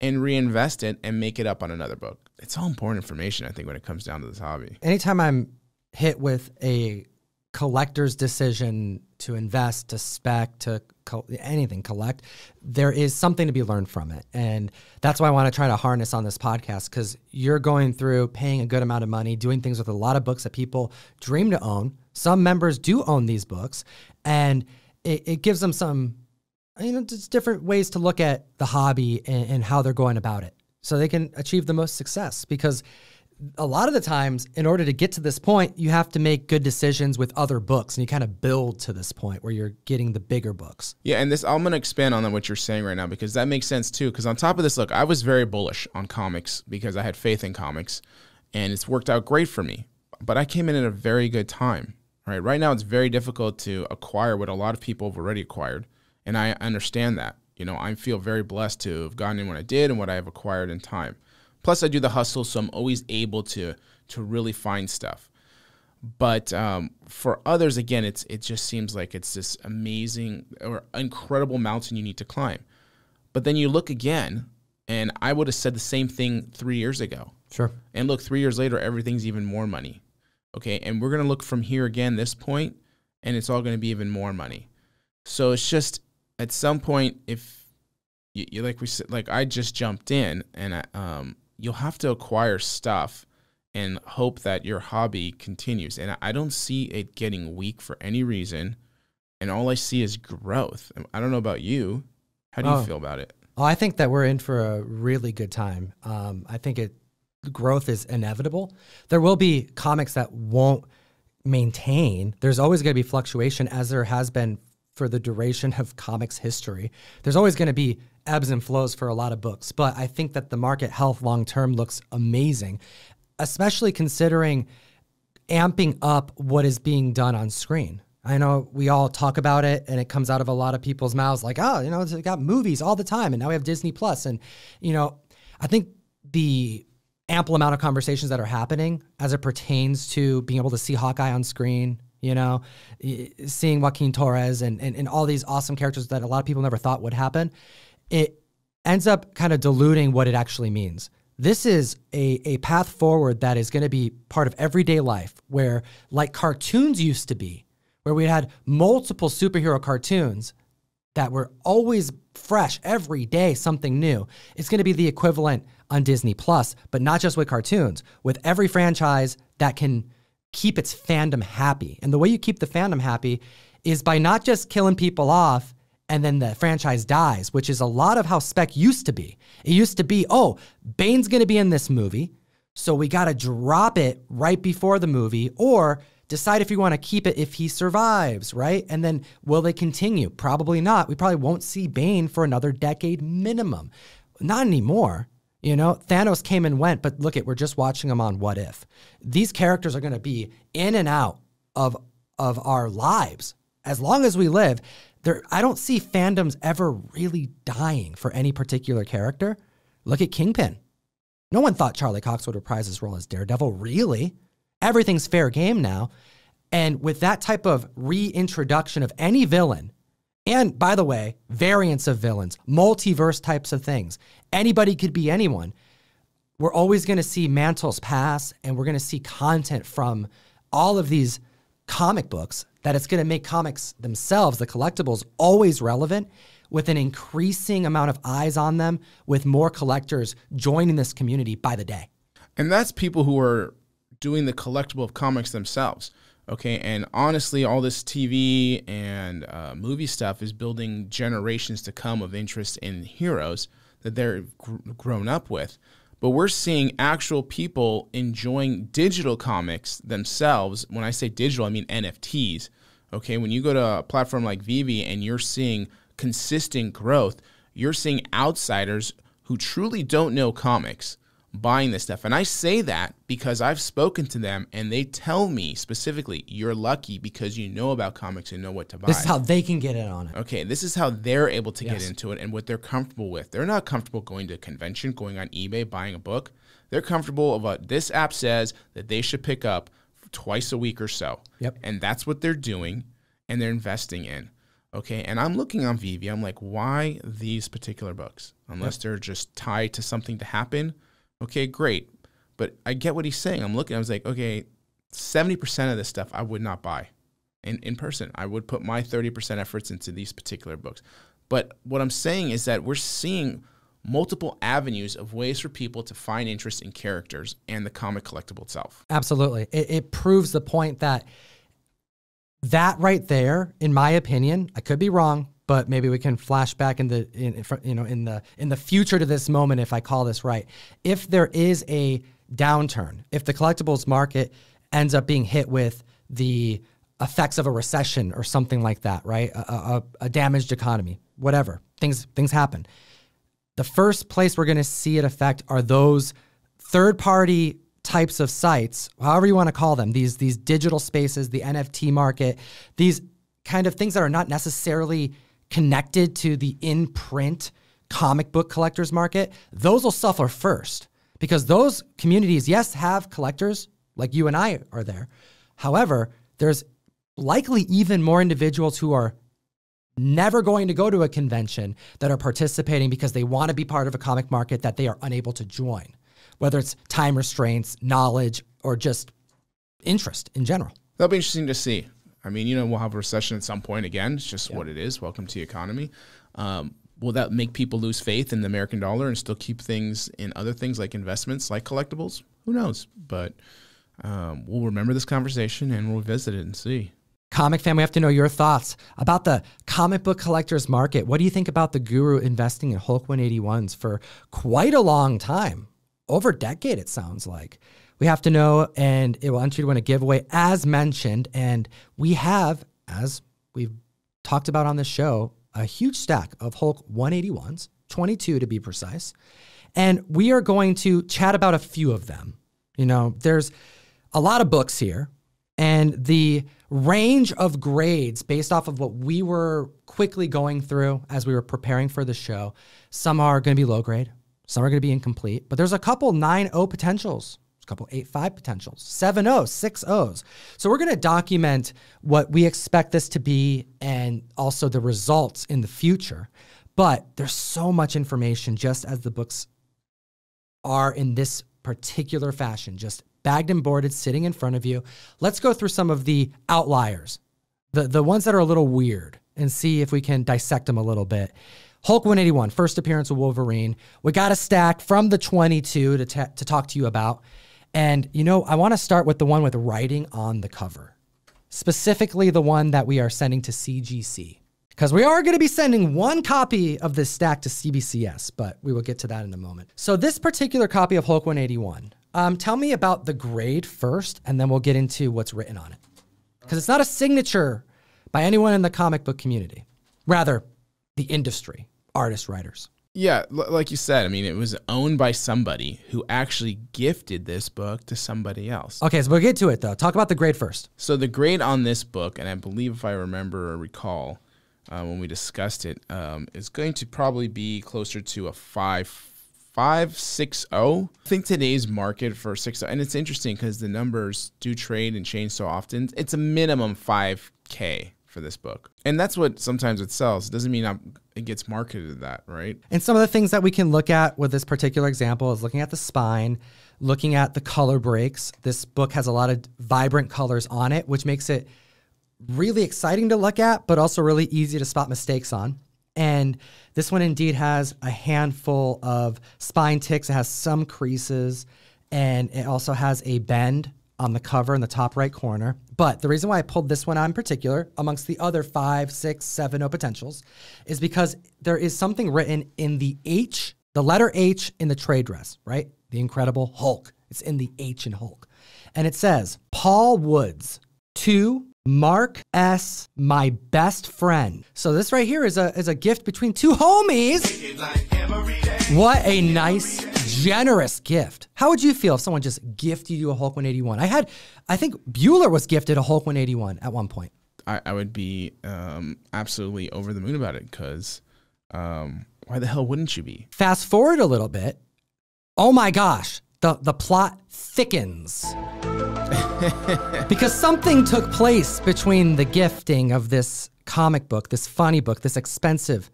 and reinvest it and make it up on another book. It's all important information, I think, when it comes down to this hobby. Anytime I'm hit with a collector's decision to invest, to spec, to co anything, collect, there is something to be learned from it. And that's why I want to try to harness on this podcast, because you're going through paying a good amount of money, doing things with a lot of books that people dream to own. Some members do own these books, and it, it gives them some, you know, just different ways to look at the hobby and, and how they're going about it, so they can achieve the most success. Because a lot of the times, in order to get to this point, you have to make good decisions with other books, and you kind of build to this point where you're getting the bigger books. Yeah, and this, I'm going to expand on what you're saying right now, because that makes sense too. Because on top of this, look, I was very bullish on comics because I had faith in comics, and it's worked out great for me. But I came in at a very good time. Right, right now, it's very difficult to acquire what a lot of people have already acquired, and I understand that. You know, I feel very blessed to have gotten in what I did and what I have acquired in time. Plus, I do the hustle, so I'm always able to to really find stuff. But um, for others, again, it's it just seems like it's this amazing or incredible mountain you need to climb. But then you look again, and I would have said the same thing three years ago. Sure. And look, three years later, everything's even more money. Okay, and we're going to look from here again, this point, and it's all going to be even more money. So it's just... At some point, if you, you like we said, like I just jumped in, and I, um, you'll have to acquire stuff and hope that your hobby continues. And I don't see it getting weak for any reason. And all I see is growth. I don't know about you. How do oh. you feel about it? Oh, I think that we're in for a really good time. Um, I think it growth is inevitable. There will be comics that won't maintain. There's always going to be fluctuation, as there has been for the duration of comics history. There's always going to be ebbs and flows for a lot of books, but I think that the market health long-term looks amazing, especially considering amping up what is being done on screen. I know we all talk about it, and it comes out of a lot of people's mouths like, oh, you know, they got movies all the time, and now we have Disney plus. And, you know, I think the ample amount of conversations that are happening as it pertains to being able to see Hawkeye on screen, you know, seeing Joaquin Torres and, and, and all these awesome characters that a lot of people never thought would happen, it ends up kind of diluting what it actually means. This is a, a path forward that is going to be part of everyday life, where, like cartoons used to be, where we had multiple superhero cartoons that were always fresh, every day something new. It's going to be the equivalent on Disney plus, but not just with cartoons, with every franchise that can keep its fandom happy. And the way you keep the fandom happy is by not just killing people off and then the franchise dies, which is a lot of how spec used to be. It used to be, oh, Bane's going to be in this movie, so we got to drop it right before the movie, or decide if you want to keep it if he survives, right? And then will they continue? Probably not. We probably won't see Bane for another decade minimum. Not anymore. You know, Thanos came and went, but look, it, we're just watching him on What If. These characters are going to be in and out of, of our lives. As long as we live, there, I don't see fandoms ever really dying for any particular character. Look at Kingpin. No one thought Charlie Cox would reprise his role as Daredevil, really. Everything's fair game now. And with that type of reintroduction of any villain, and by the way, variants of villains, multiverse types of things. Anybody could be anyone. We're always going to see mantles pass, and we're going to see content from all of these comic books that it's going to make comics themselves, the collectibles, always relevant, with an increasing amount of eyes on them, with more collectors joining this community by the day. And that's people who are doing the collectible of comics themselves. Okay, and honestly, all this T V and uh, movie stuff is building generations to come of interest in heroes that they're gr grown up with. But we're seeing actual people enjoying digital comics themselves. When I say digital, I mean N F Ts. Okay, when you go to a platform like Vivi and you're seeing consistent growth, you're seeing outsiders who truly don't know comics buying this stuff. And I say that because I've spoken to them and they tell me specifically, you're lucky because you know about comics and know what to buy. This is how they can get in on it. Okay, this is how they're able to yes. get into it and what they're comfortable with. They're not comfortable going to a convention, going on eBay, buying a book. They're comfortable of what this app says that they should pick up twice a week or so. Yep. And that's what they're doing and they're investing in. Okay, and I'm looking on Vivi, I'm like, why these particular books? Unless yep. they're just tied to something to happen. Okay, great. But I get what he's saying. I'm looking, I was like, okay, seventy percent of this stuff I would not buy in, in person. I would put my thirty percent efforts into these particular books. But what I'm saying is that we're seeing multiple avenues of ways for people to find interest in characters and the comic collectible itself. Absolutely. It, it proves the point that that right there, in my opinion, I could be wrong, but maybe we can flash back in the in, you know in the in the future to this moment if I call this right. If there is a downturn, if the collectibles market ends up being hit with the effects of a recession or something like that, right? A, a, a damaged economy, whatever. Things things happen. The first place we're going to see it affect are those third-party types of sites, however you want to call them. These these digital spaces, the N F T market, these kind of things that are not necessarily connected to the in-print comic book collectors market, those will suffer first because those communities, yes, have collectors like you and I are there. However, there's likely even more individuals who are never going to go to a convention that are participating because they want to be part of a comic market that they are unable to join, whether it's time restraints, knowledge, or just interest in general. That'll be interesting to see. I mean, you know, we'll have a recession at some point again. It's just yeah. what it is. Welcome to the economy. Um, will that make people lose faith in the American dollar and still keep things in other things like investments, like collectibles? Who knows? But um, we'll remember this conversation and we'll visit it and see. Comic fan, we have to know your thoughts about the comic book collectors market. What do you think about the guru investing in Hulk one eighty-ones for quite a long time? Over a decade, it sounds like. We have to know, and it will enter you to win a giveaway, as mentioned. And we have, as we've talked about on the show, a huge stack of Hulk one eighty-ones, twenty-two to be precise. And we are going to chat about a few of them. You know, there's a lot of books here, and the range of grades based off of what we were quickly going through as we were preparing for the show, some are going to be low grade, some are going to be incomplete, but there's a couple nine oh potentials. A couple eight five potentials, seven oh, six ohs. So we're going to document what we expect this to be and also the results in the future. But there's so much information just as the books are in this particular fashion, just bagged and boarded, sitting in front of you. Let's go through some of the outliers, the, the ones that are a little weird, and see if we can dissect them a little bit. Hulk one eighty-one, first appearance of Wolverine. We got a stack from the twenty-two to, to talk to you about. And, you know, I want to start with the one with writing on the cover, specifically the one that we are sending to C G C, because we are going to be sending one copy of this stack to C B C S, but we will get to that in a moment. So this particular copy of Hulk one eighty-one, um, tell me about the grade first, and then we'll get into what's written on it, because it's not a signature by anyone in the comic book community, rather the industry, artists, writers. Yeah, like you said, I mean, it was owned by somebody who actually gifted this book to somebody else. Okay, so we'll get to it, though. Talk about the grade first. So the grade on this book, and I believe if I remember or recall uh, when we discussed it, um, is going to probably be closer to a five, five, six, oh. I think today's market for six, and it's interesting because the numbers do trade and change so often. It's a minimum five K. For this book. And that's what sometimes it sells. It doesn't mean I'm, it gets marketed that, right? And some of the things that we can look at with this particular example is looking at the spine, looking at the color breaks. This book has a lot of vibrant colors on it, which makes it really exciting to look at, but also really easy to spot mistakes on. And this one indeed has a handful of spine ticks. It has some creases, and it also has a bend on the cover in the top right corner. But the reason why I pulled this one out in particular, amongst the other five, six, seven no potentials, is because there is something written in the H, the letter H in the trade dress, right? The Incredible Hulk. It's in the H in Hulk. And it says, Paul Woods, to Mark S., my best friend. So this right here is a, is a gift between two homies. Like what a nice, generous gift. How would you feel if someone just gifted you a Hulk one eighty-one? I had, I think Bueller was gifted a Hulk one eighty-one at one point. I, I would be um, absolutely over the moon about it because um, why the hell wouldn't you be? Fast forward a little bit. Oh my gosh. The, the plot thickens. Because something took place between the gifting of this comic book, this funny book, this expensive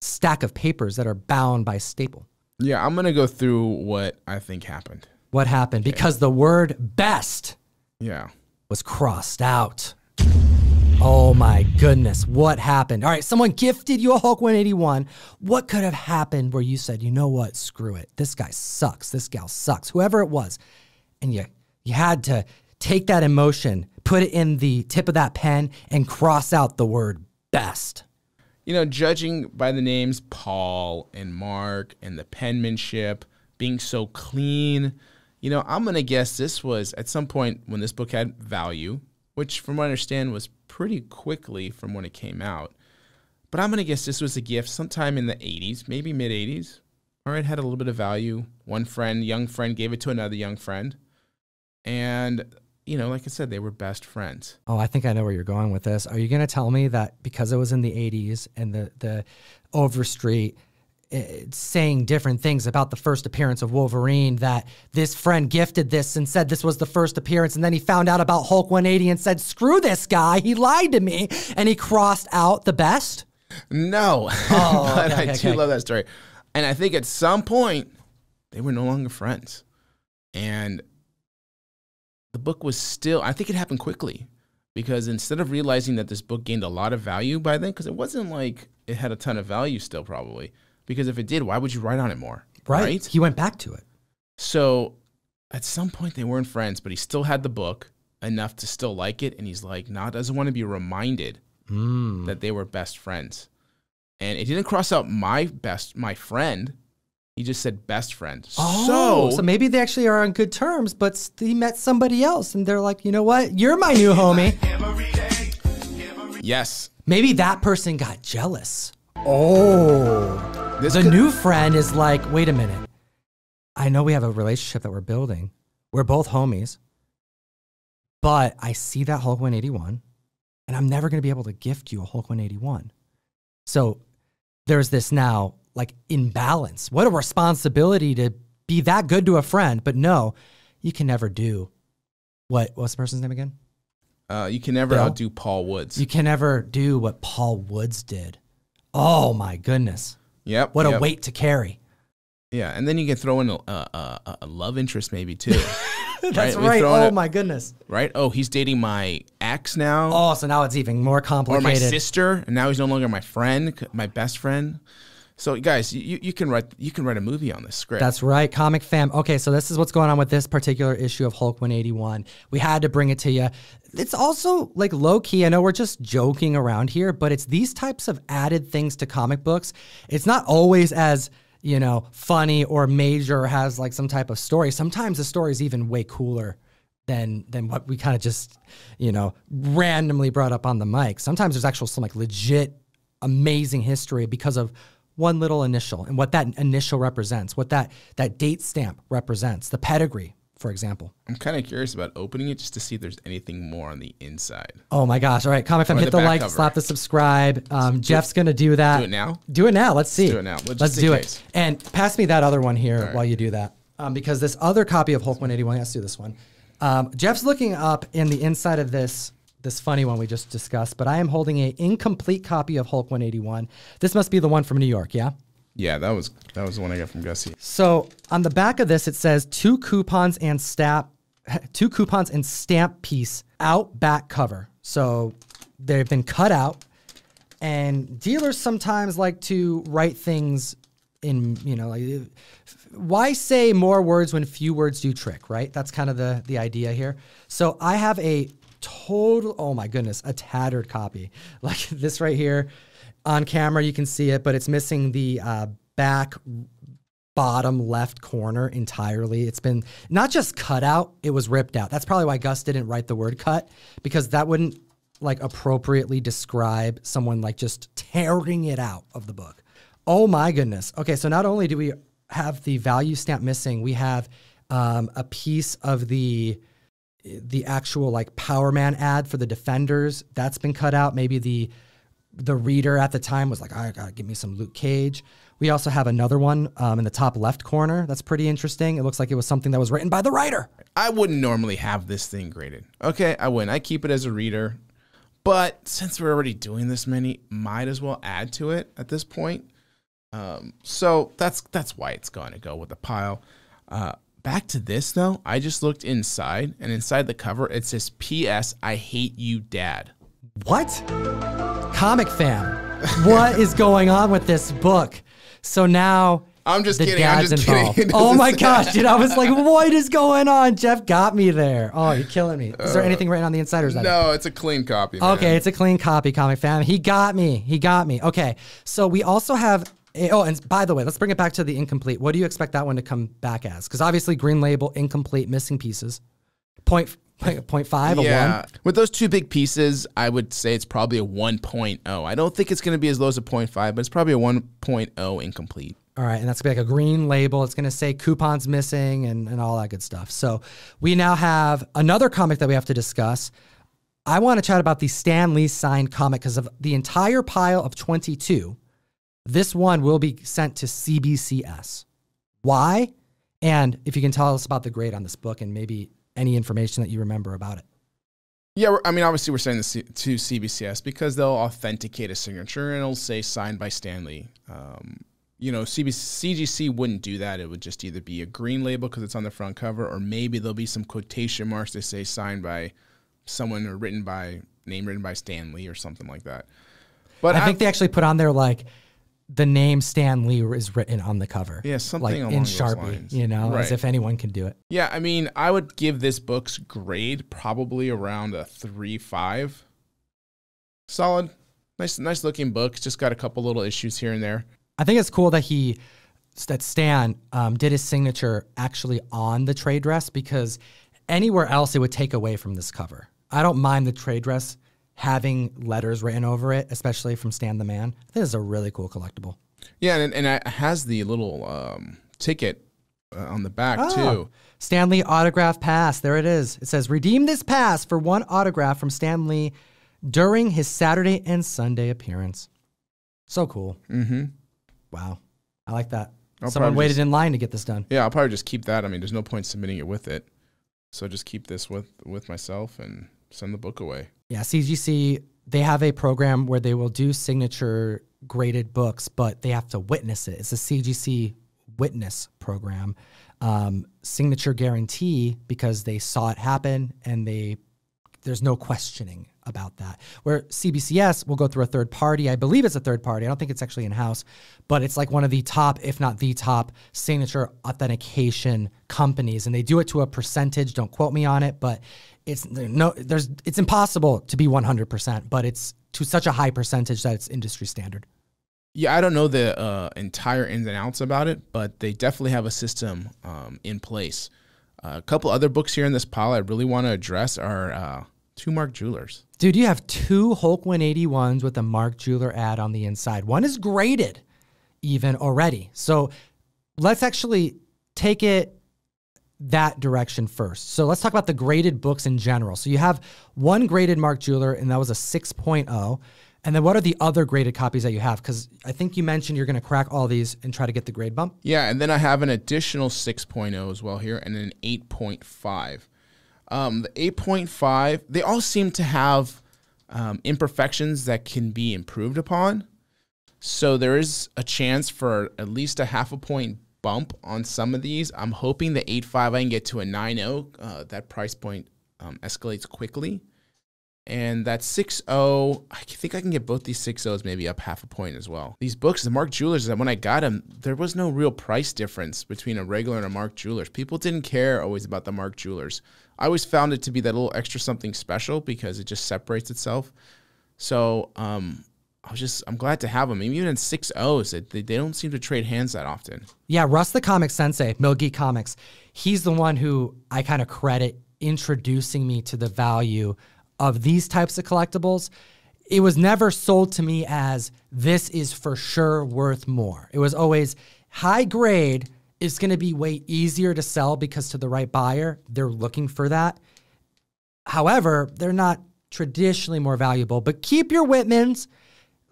stack of papers that are bound by staple. Yeah, I'm going to go through what I think happened. What happened? Okay. Because the word best yeah. was crossed out. Oh my goodness, what happened? All right, someone gifted you a Hulk one eighty-one. What could have happened where you said, you know what, screw it. This guy sucks, this gal sucks, whoever it was. And you, you had to take that emotion, put it in the tip of that pen, and cross out the word best. You know, judging by the names Paul and Mark and the penmanship being so clean, you know, I'm going to guess this was at some point when this book had value, which from what I understand was pretty quickly from when it came out. But I'm going to guess this was a gift sometime in the eighties, maybe mid eighties. All right, had a little bit of value. One friend, young friend, gave it to another young friend. And, you know, like I said, they were best friends. Oh, I think I know where you're going with this. Are you going to tell me that because it was in the eighties and the, the Overstreet saying different things about the first appearance of Wolverine, that this friend gifted this and said this was the first appearance, and then he found out about Hulk one eighty and said, screw this guy, he lied to me, and he crossed out the best? No, oh, but okay, I okay, do okay. love that story. And I think at some point, they were no longer friends. And the book was still, I think it happened quickly, because instead of realizing that this book gained a lot of value by then, because it wasn't like it had a ton of value still probably, because if it did, why would you write on it more? Right. right? He went back to it. So at some point they weren't friends, but he still had the book enough to still like it. And he's like, nah, doesn't want to be reminded mm. that they were best friends. And it didn't cross out my best, my friend. He just said best friend. Oh, so, so maybe they actually are on good terms, but he met somebody else, and they're like, you know what? You're my new homie. Yes. Maybe that person got jealous. Oh. This the new friend is like, wait a minute. I know we have a relationship that we're building. We're both homies. But I see that Hulk one eighty-one, and I'm never going to be able to gift you a Hulk one eighty-one. So there's this now... like imbalance. What a responsibility to be that good to a friend, but no, you can never do what, what's the person's name again? Uh, you can never Bill? outdo Paul Woods. You can never do what Paul Woods did. Oh my goodness. Yep. What yep. a weight to carry. Yeah. And then you can throw in a, a, a love interest maybe too. That's right. right. Oh a, my goodness. Right. Oh, he's dating my ex now. Oh, so now it's even more complicated. Or my sister. And now he's no longer my friend, my best friend. So guys, you, you can write you can write a movie on this script. That's right, comic fam. Okay, so this is what's going on with this particular issue of Hulk one eighty-one. We had to bring it to you. It's also like low key. I know we're just joking around here, but it's these types of added things to comic books. It's not always as, you know, funny or major or has like some type of story. Sometimes the story is even way cooler than than what we kind of just, you know, randomly brought up on the mic. Sometimes there's actual some like legit amazing history because of one little initial and what that initial represents, what that, that date stamp represents, the pedigree, for example. I'm kind of curious about opening it just to see if there's anything more on the inside. Oh my gosh. All right, comic fam, hit the, the like, cover. slap the subscribe. Um, Jeff's going to do that. Do it now? Do it now. Let's see. Let's do it now. Let's, Let's do case. it. And pass me that other one here right. while you do that. Um, because this other copy of Hulk one eighty-one, let's do this one. Um, Jeff's looking up in the inside of this this funny one we just discussed, but I am holding an incomplete copy of Hulk one eighty-one. This must be the one from New York, yeah? Yeah, that was that was the one I got from Gussie. So on the back of this, it says two coupons and stamp, two coupons and stamp piece out back cover. So they've been cut out, and dealers sometimes like to write things in, you know, like, why say more words when few words do trick, right? That's kind of the, the idea here. So I have a total, oh my goodness, a tattered copy. Like this right here on camera, you can see it, but it's missing the uh, back bottom left corner entirely. It's been not just cut out, it was ripped out. That's probably why Gus didn't write the word cut, because that wouldn't like appropriately describe someone like just tearing it out of the book. Oh my goodness. Okay, so not only do we have the value stamp missing, we have um, a piece of the the actual like Power Man ad for the Defenders. That's been cut out. Maybe the the reader at the time was like, I gotta give me some Luke Cage. We also have another one um, in the top left corner. That's pretty interesting. It looks like it was something that was written by the writer. I wouldn't normally have this thing graded. Okay, I wouldn't. I keep it as a reader. But since we're already doing this many, might as well add to it at this point. Um, so that's that's why it's going to go with the pile. Uh, back to this, though. I just looked inside, and inside the cover, it says, P S I hate you, Dad. What? Comic fam. What is going on with this book? So now... I'm just the kidding. Dad's I'm just involved. Kidding. Oh my gosh, dude. I was like, what is going on? Jeff got me there. Oh, you're killing me. Is there uh, anything written on the inside or is that No, it? It's a clean copy. Man. Okay, it's a clean copy, comic fam. He got me. He got me. Okay, so we also have... A, oh, and by the way, let's bring it back to the incomplete. What do you expect that one to come back as? Because obviously green label, incomplete, missing pieces. Point, point, point five, yeah. a one. With those two big pieces, I would say it's probably a one point oh. I don't think it's going to be as low as a point five, but it's probably a one point oh incomplete. All right, and that's going to be like a green label. It's going to say coupons missing and, and all that good stuff. So we now have another comic that we have to discuss. I want to chat about the Stan Lee signed comic because of the entire pile of twenty-two, this one will be sent to C B C S. Why? And if you can tell us about the grade on this book and maybe any information that you remember about it. Yeah, I mean, obviously we're sending this to C B C S because they'll authenticate a signature and it'll say signed by Stan Lee. Um You know, C G C wouldn't do that. It would just either be a green label because it's on the front cover, or maybe there'll be some quotation marks that say signed by someone or written by, name written by Stan Lee or something like that. But I, I think they actually put on there, like, the name Stan Lee is written on the cover. Yeah, something like along in those Sharpie, lines. You know, right. As if anyone can do it. Yeah, I mean, I would give this book's grade probably around a three five. Solid. Nice, nice looking book. Just got a couple little issues here and there. I think it's cool that he, that Stan um, did his signature actually on the trade dress, because anywhere else it would take away from this cover. I don't mind the trade dress having letters written over it, especially from Stan the Man. I think this is a really cool collectible. Yeah, and, and it has the little um, ticket uh, on the back, oh, too. Stan Lee autograph pass. There it is. It says, redeem this pass for one autograph from Stan Lee during his Saturday and Sunday appearance. So cool. Mm-hmm. Wow. I like that. I'll Someone waited just, in line to get this done. Yeah, I'll probably just keep that. I mean, there's no point submitting it with it. So just keep this with, with myself and send the book away. Yeah, C G C, they have a program where they will do signature graded books, but they have to witness it. It's a C G C witness program. Um, signature guarantee, because they saw it happen and they there's no questioning about that, where C B C S will go through a third party. I believe it's a third party. I don't think it's actually in-house, but it's like one of the top, if not the top, signature authentication companies, and they do it to a percentage. Don't quote me on it, but it's no, there's it's impossible to be one hundred percent, but it's to such a high percentage that it's industry standard. Yeah, I don't know the uh, entire ins and outs about it, but they definitely have a system um, in place. Uh, a couple other books here in this pile I really want to address are uh, two Mark Jewelers. Dude, you have two Hulk one eighty-ones with a Mark Jeweler ad on the inside. One is graded even already. So let's actually take it that direction first. So let's talk about the graded books in general. So you have one graded Mark Jeweler, and that was a six point oh. And then what are the other graded copies that you have? Because I think you mentioned you're going to crack all these and try to get the grade bump. Yeah, and then I have an additional six point oh as well here, and an eight point five. Um, the eight point five, they all seem to have um, imperfections that can be improved upon. So there is a chance for at least a half a point bump on some of these. I'm hoping the eight point five I can get to a nine point oh. Uh, that price point um, escalates quickly. And that's six oh. I think I can get both these six ohs maybe up half a point as well. These books, the Mark Jewelers, when I got them, there was no real price difference between a regular and a Mark Jewelers. People didn't care always about the Mark Jewelers. I always found it to be that little extra something special because it just separates itself. So um, I was just, I'm glad to have them. Even in six ohs, they, they don't seem to trade hands that often. Yeah, Russ the Comic Sensei, Mill Geek Comics, he's the one who I kind of credit introducing me to the value of these types of collectibles. It was never sold to me as this is for sure worth more. It was always high grade is going to be way easier to sell because to the right buyer, they're looking for that. However, they're not traditionally more valuable, but keep your Whitmans,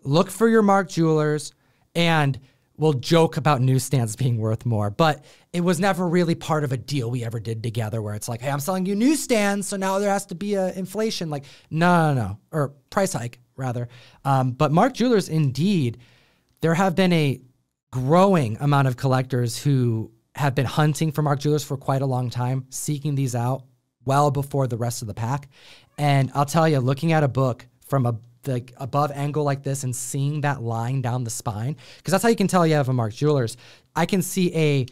look for your Mark Jewelers, and we'll joke about newsstands being worth more, but it was never really part of a deal we ever did together where it's like, hey, I'm selling you newsstands, so now there has to be a inflation. Like, no, no, no, or price hike, rather. Um, but Mark Jewelers, indeed, there have been a growing amount of collectors who have been hunting for Mark Jewelers for quite a long time, seeking these out well before the rest of the pack. And I'll tell you, looking at a book from a the above angle like this and seeing that line down the spine, because that's how you can tell you have a Mark Jewelers. I can see a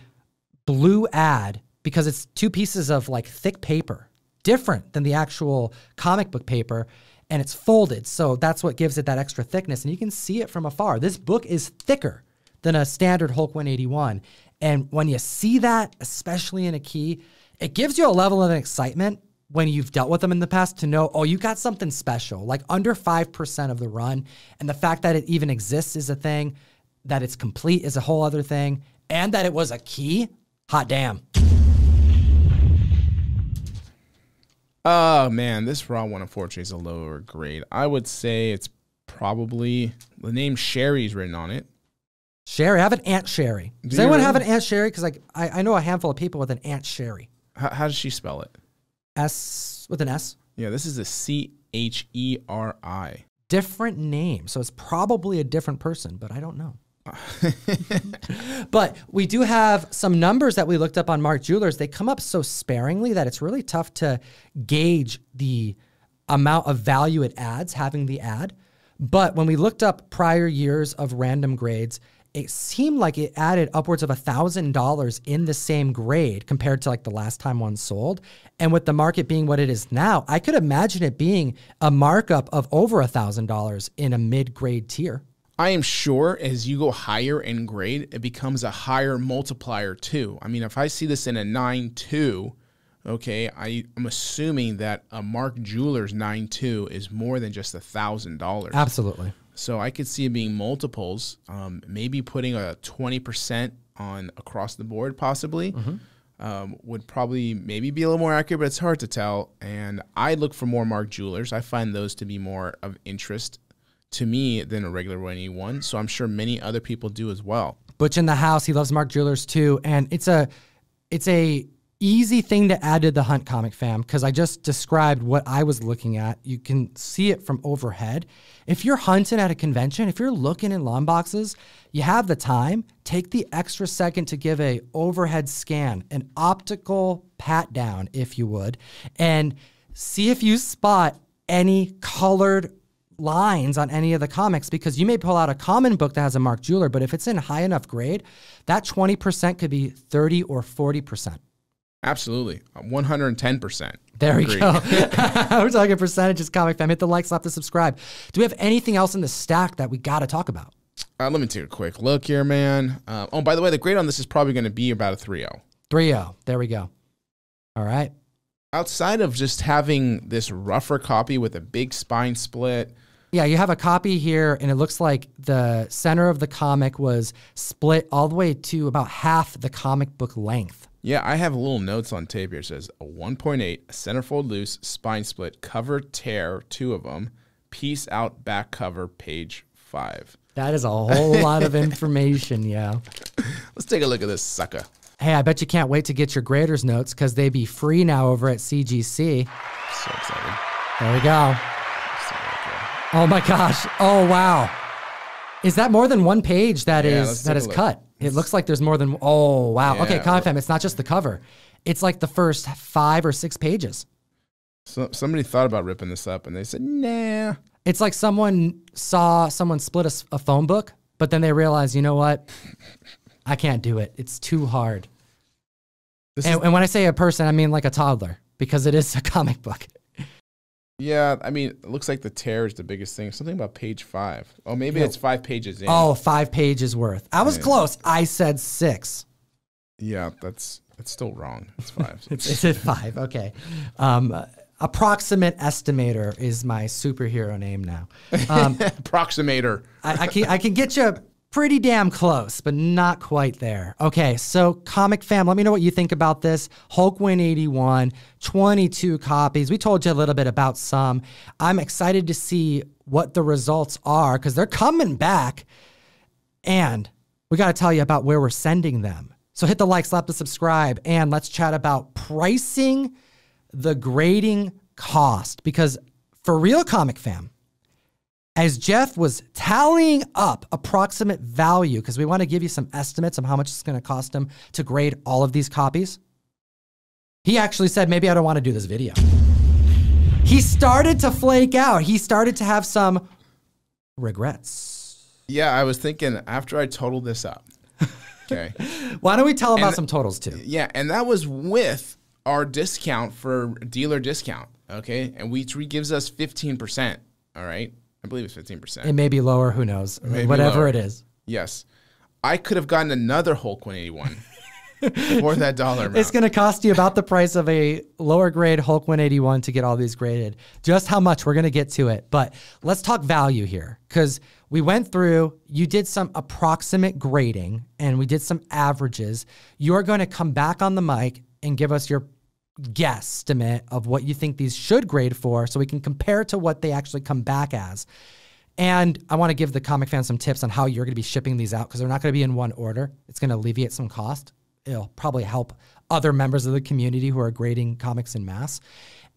blue ad because it's two pieces of like thick paper, different than the actual comic book paper, and it's folded. So that's what gives it that extra thickness, and you can see it from afar. This book is thicker than a standard Hulk one eighty-one. And when you see that, especially in a key, it gives you a level of excitement when you've dealt with them in the past to know, oh, you got something special, like under five percent of the run. And the fact that it even exists is a thing, that it's complete is a whole other thing, and that it was a key, hot damn. Oh, man, this raw one, unfortunately, is a lower grade. I would say it's probably, the name Sherry's written on it. Sherry, I have an Aunt Sherry. Does Do anyone have an Aunt Sherry? Because like, I, I know a handful of people with an Aunt Sherry. How, how does she spell it? S with an S. Yeah, this is a C H E R I. Different name. So it's probably a different person, but I don't know. But we do have some numbers that we looked up on Mark Jewelers. They come up so sparingly that it's really tough to gauge the amount of value it adds, having the ad. But when we looked up prior years of random grades, it seemed like it added upwards of one thousand dollars in the same grade compared to like the last time one sold. And with the market being what it is now, I could imagine it being a markup of over one thousand dollars in a mid-grade tier. I am sure as you go higher in grade, it becomes a higher multiplier too. I mean, if I see this in a nine two, okay, I, I'm assuming that a Mark Jewelers nine two is more than just one thousand dollars. Absolutely. So I could see it being multiples, um, maybe putting a twenty percent on across the board possibly, mm-hmm. um, would probably maybe be a little more accurate, but it's hard to tell. And I look for more Mark Jewelers. I find those to be more of interest to me than a regular one eighty-one. So I'm sure many other people do as well. Butch in the house, he loves Mark Jewelers too. And it's a, it's a easy thing to add to the Hunt Comic fam, because I just described what I was looking at. You can see it from overhead. If you're hunting at a convention, if you're looking in long boxes, you have the time, take the extra second to give a overhead scan, an optical pat down, if you would, and see if you spot any colored lines on any of the comics, because you may pull out a common book that has a Mark Jeweler, but if it's in high enough grade, that twenty percent could be thirty or forty percent. Absolutely. one hundred ten percent. There we go. We're talking percentages, Comic Fam. Hit the like, slap the subscribe. Do we have anything else in the stack that we got to talk about? Uh, let me take a quick look here, man. Uh, oh, by the way, the grade on this is probably going to be about a three oh. three oh. There we go. All right. Outside of just having this rougher copy with a big spine split. Yeah, you have a copy here, and it looks like the center of the comic was split all the way to about half the comic book length. Yeah, I have little notes on tape here. It says a one point eight, centerfold loose, spine split, cover tear, two of them, piece out back cover, page five. That is a whole lot of information, yeah. Let's take a look at this sucker. Hey, I bet you can't wait to get your grader's notes because they be free now over at C G C. So excited. There we go. So oh, my gosh. Oh, wow. Is that more than one page that yeah, is that is cut? It looks like there's more than, oh, wow. Yeah, okay, Comic Fam, it's not just the cover. It's like the first five or six pages. So somebody thought about ripping this up, and they said, nah. It's like someone saw someone split a, a phone book, but then they realized, you know what? I can't do it. It's too hard. This and, and when I say a person, I mean like a toddler, because it is a comic book. Yeah, I mean, it looks like the tear is the biggest thing. Something about page five. Oh, maybe yeah. it's five pages in. Oh, five pages worth. I was yeah. close. I said six. Yeah, that's that's still wrong. It's five. It's at five. Okay. Um, approximate estimator is my superhero name now. Um, Approximator. I, I can I can get you pretty damn close, but not quite there. Okay, so comic fam, let me know what you think about this. Hulk one eighty-one, twenty-two copies. We told you a little bit about some. I'm excited to see what the results are because they're coming back, and we got to tell you about where we're sending them. So hit the like, slap the subscribe, and let's chat about pricing, the grading cost. Because for real, comic fam, as Jeff was tallying up approximate value, because we want to give you some estimates of how much it's going to cost him to grade all of these copies, he actually said, maybe I don't want to do this video. He started to flake out. He started to have some regrets. Yeah, I was thinking after I totaled this up. Okay. Why don't we tell them about some totals too? Yeah, and that was with our discount for dealer discount, okay? And we gives us fifteen percent, all right? I believe it's fifteen percent. It may be lower, who knows? It Whatever it is. Yes. I could have gotten another Hulk one eighty-one for that dollar amount. It's going to cost you about the price of a lower grade Hulk one eighty-one to get all these graded. Just how much, we're going to get to it. But let's talk value here, because we went through, you did some approximate grading, and we did some averages. You're going to come back on the mic and give us your guesstimate of what you think these should grade for so we can compare to what they actually come back as. And I want to give the comic fans some tips on how you're going to be shipping these out, because they're not going to be in one order. It's going to alleviate some cost. It'll probably help other members of the community who are grading comics en masse.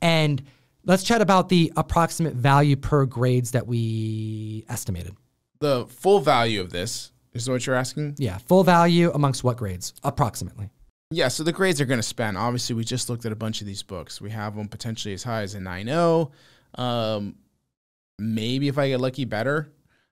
And let's chat about the approximate value per grades that we estimated. The full value of this is what you're asking? Yeah, full value amongst what grades, approximately? Yeah, so the grades are going to span. Obviously, we just looked at a bunch of these books. We have them potentially as high as a nine oh. Um, maybe if I get lucky, better.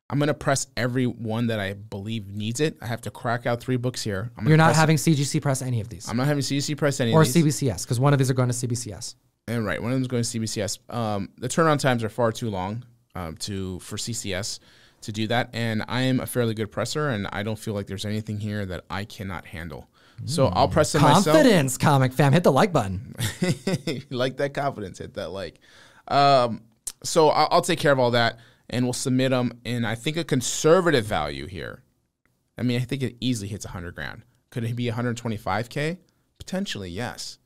I'm going to press every one that I believe needs it. I have to crack out three books here. I'm You're not having C G C press any of these. I'm not having C G C press any of these. Or C B C S, because one of these are going to C B C S. And right, one of them is going to C B C S. Um, the turnaround times are far too long um, to for C C S to do that. And I am a fairly good presser, and I don't feel like there's anything here that I cannot handle. So mm. I'll press it confidence, myself. Confidence, comic fam. Hit the like button. Like that confidence. Hit that like. Um, so I'll, I'll take care of all that, and we'll submit them. And I think a conservative value here, I mean, I think it easily hits a hundred grand. Could it be one twenty-five K? Potentially, yes.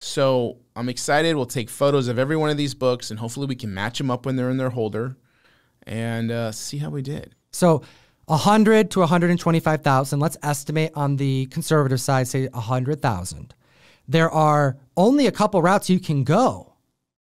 So I'm excited. We'll take photos of every one of these books, and hopefully we can match them up when they're in their holder and uh, see how we did. So one hundred to one hundred twenty-five thousand. Let's estimate on the conservative side, say one hundred thousand. There are only a couple routes you can go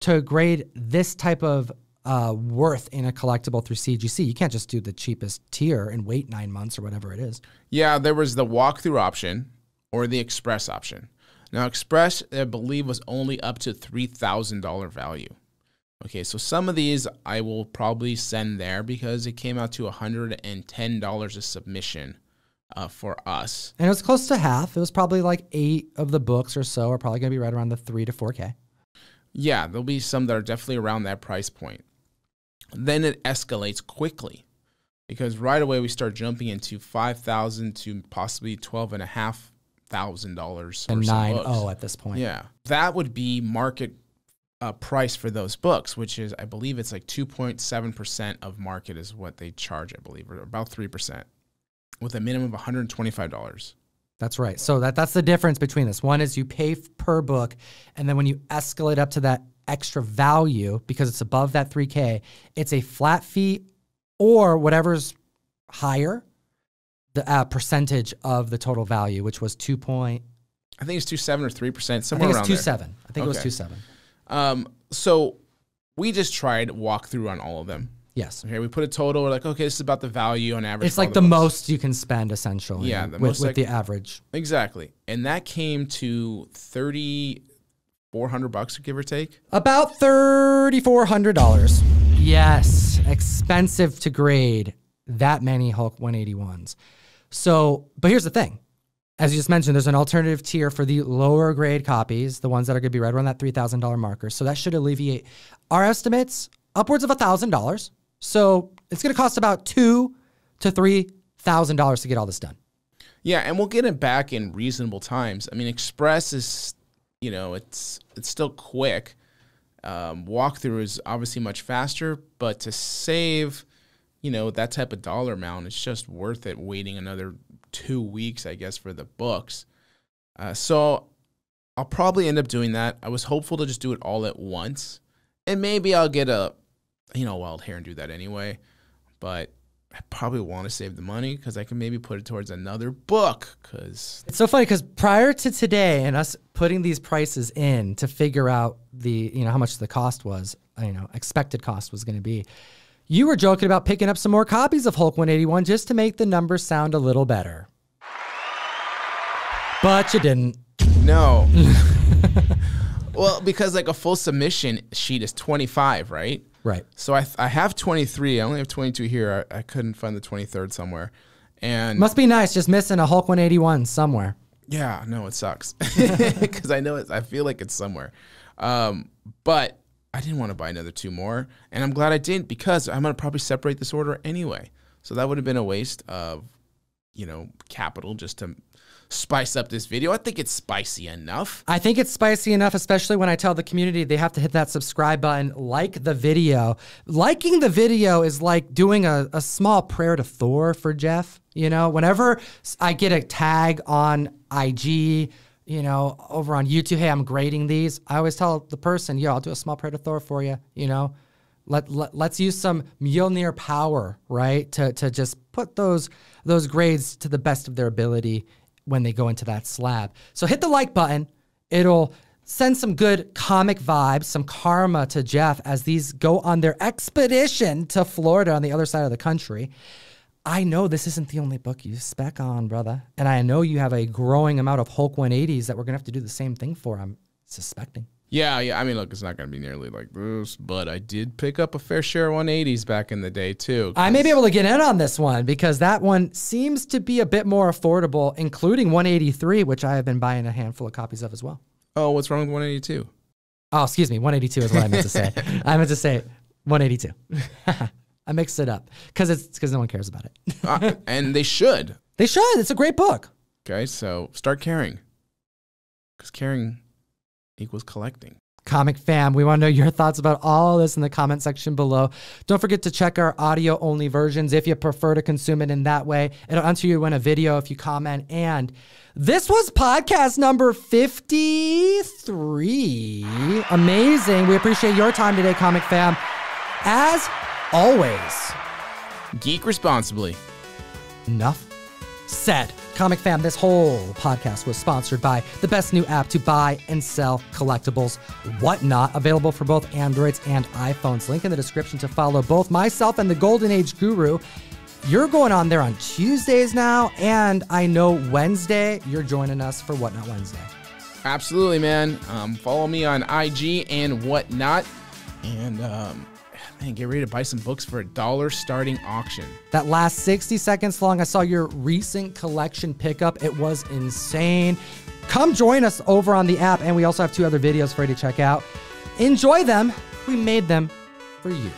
to grade this type of uh, worth in a collectible through C G C. You can't just do the cheapest tier and wait nine months or whatever it is. Yeah, there was the walkthrough option or the express option. Now, Express, I believe, was only up to three thousand dollar value. Okay, so some of these I will probably send there because it came out to one hundred ten dollars a submission uh, for us. And it was close to half. It was probably like eight of the books or so are probably going to be right around the three to four K. Yeah, there'll be some that are definitely around that price point. Then it escalates quickly because right away we start jumping into five thousand dollars to possibly twelve and a half thousand dollars. Thousand dollars and nine oh at this point. Yeah, that would be market uh, price for those books, which is I believe it's like two point seven percent of market is what they charge, I believe, or about three percent, with a minimum of one hundred twenty five dollars. That's right. So that that's the difference between this. One is you pay per book, and then when you escalate up to that extra value because it's above that three K, it's a flat fee or whatever's higher. The uh, percentage of the total value, which was two point, I think it's two seven or three percent, somewhere around there. I think it's two seven. I think it was two seven. Um, so we just tried walkthrough on all of them. Yes. Okay, we put a total. We're like, okay, this is about the value on average. It's like the most you can spend, essentially. Yeah, the most with the average. Exactly, and that came to thirty four hundred bucks, give or take. About thirty-four hundred dollars. Yes, expensive to grade that many Hulk one eighty-ones. So, but here's the thing. As you just mentioned, there's an alternative tier for the lower grade copies, the ones that are going to be right around that three thousand dollar marker. So that should alleviate our estimates upwards of one thousand dollars. So it's going to cost about two thousand to three thousand dollars to get all this done. Yeah, and we'll get it back in reasonable times. I mean, Express is, you know, it's it's still quick. Um, walkthrough is obviously much faster, but to save, you know, that type of dollar amount, it's just worth it waiting another two weeks, I guess, for the books. Uh, so I'll probably end up doing that. I was hopeful to just do it all at once, and maybe I'll get a, you know, wild hair and do that anyway. But I probably want to save the money because I can maybe put it towards another book. Because it's so funny because prior to today and us putting these prices in to figure out the, you know, how much the cost was, you know, expected cost was going to be, you were joking about picking up some more copies of Hulk one eighty-one just to make the numbers sound a little better. But you didn't. No. Well, because like a full submission sheet is twenty-five, right? Right. So I, I have twenty-three. I only have twenty-two here. I, I couldn't find the twenty-third somewhere. And must be nice just missing a Hulk one eighty-one somewhere. Yeah. No, it sucks. Because I know it. I feel like it's somewhere. Um, but I didn't want to buy another two more, and I'm glad I didn't because I'm going to probably separate this order anyway. So that would have been a waste of, you know, capital just to spice up this video. I think it's spicy enough. I think it's spicy enough, especially when I tell the community they have to hit that subscribe button, like the video. Liking the video is like doing a, a small prayer to Thor for Jeff. You know, whenever I get a tag on I G, you know, over on YouTube, hey, I'm grading these. I always tell the person, yo, I'll do a small prayer to Thor for you. You know, let, let, let's use some Mjolnir power, right, to, to just put those, those grades to the best of their ability when they go into that slab. So hit the like button. It'll send some good comic vibes, some karma to Jeff as these go on their expedition to Florida on the other side of the country. I know this isn't the only book you spec on, brother. And I know you have a growing amount of Hulk one eighties that we're going to have to do the same thing for, I'm suspecting. Yeah, yeah. I mean, look, it's not going to be nearly like this, but I did pick up a fair share of one eighties back in the day, too. I may be able to get in on this one because that one seems to be a bit more affordable, including one eighty-three, which I have been buying a handful of copies of as well. Oh, what's wrong with one eighty-two? Oh, excuse me. one eighty-two is what I meant to say. I meant to say one eighty-two. I mixed it up because it's because no one cares about it. uh, and they should. They should. It's a great book. Okay, so start caring because caring equals collecting. Comic fam, we want to know your thoughts about all this in the comment section below. Don't forget to check our audio-only versions if you prefer to consume it in that way. It'll answer you in a video if you comment. And this was podcast number fifty-three. Amazing. We appreciate your time today, Comic fam. As always, geek responsibly. Enough said. Comic fam, this whole podcast was sponsored by the best new app to buy and sell collectibles, Whatnot, available for both Androids and iPhones. Link in the description to follow both myself and the Golden Age Guru. You're going on there on Tuesdays now, and I know Wednesday you're joining us for Whatnot Wednesday. Absolutely, man. Um, follow me on I G and Whatnot, and um, man, get ready to buy some books for a dollar starting auction. That last sixty seconds long, I saw your recent collection pickup. It was insane. Come join us over on the app. And we also have two other videos for you to check out. Enjoy them. We made them for you.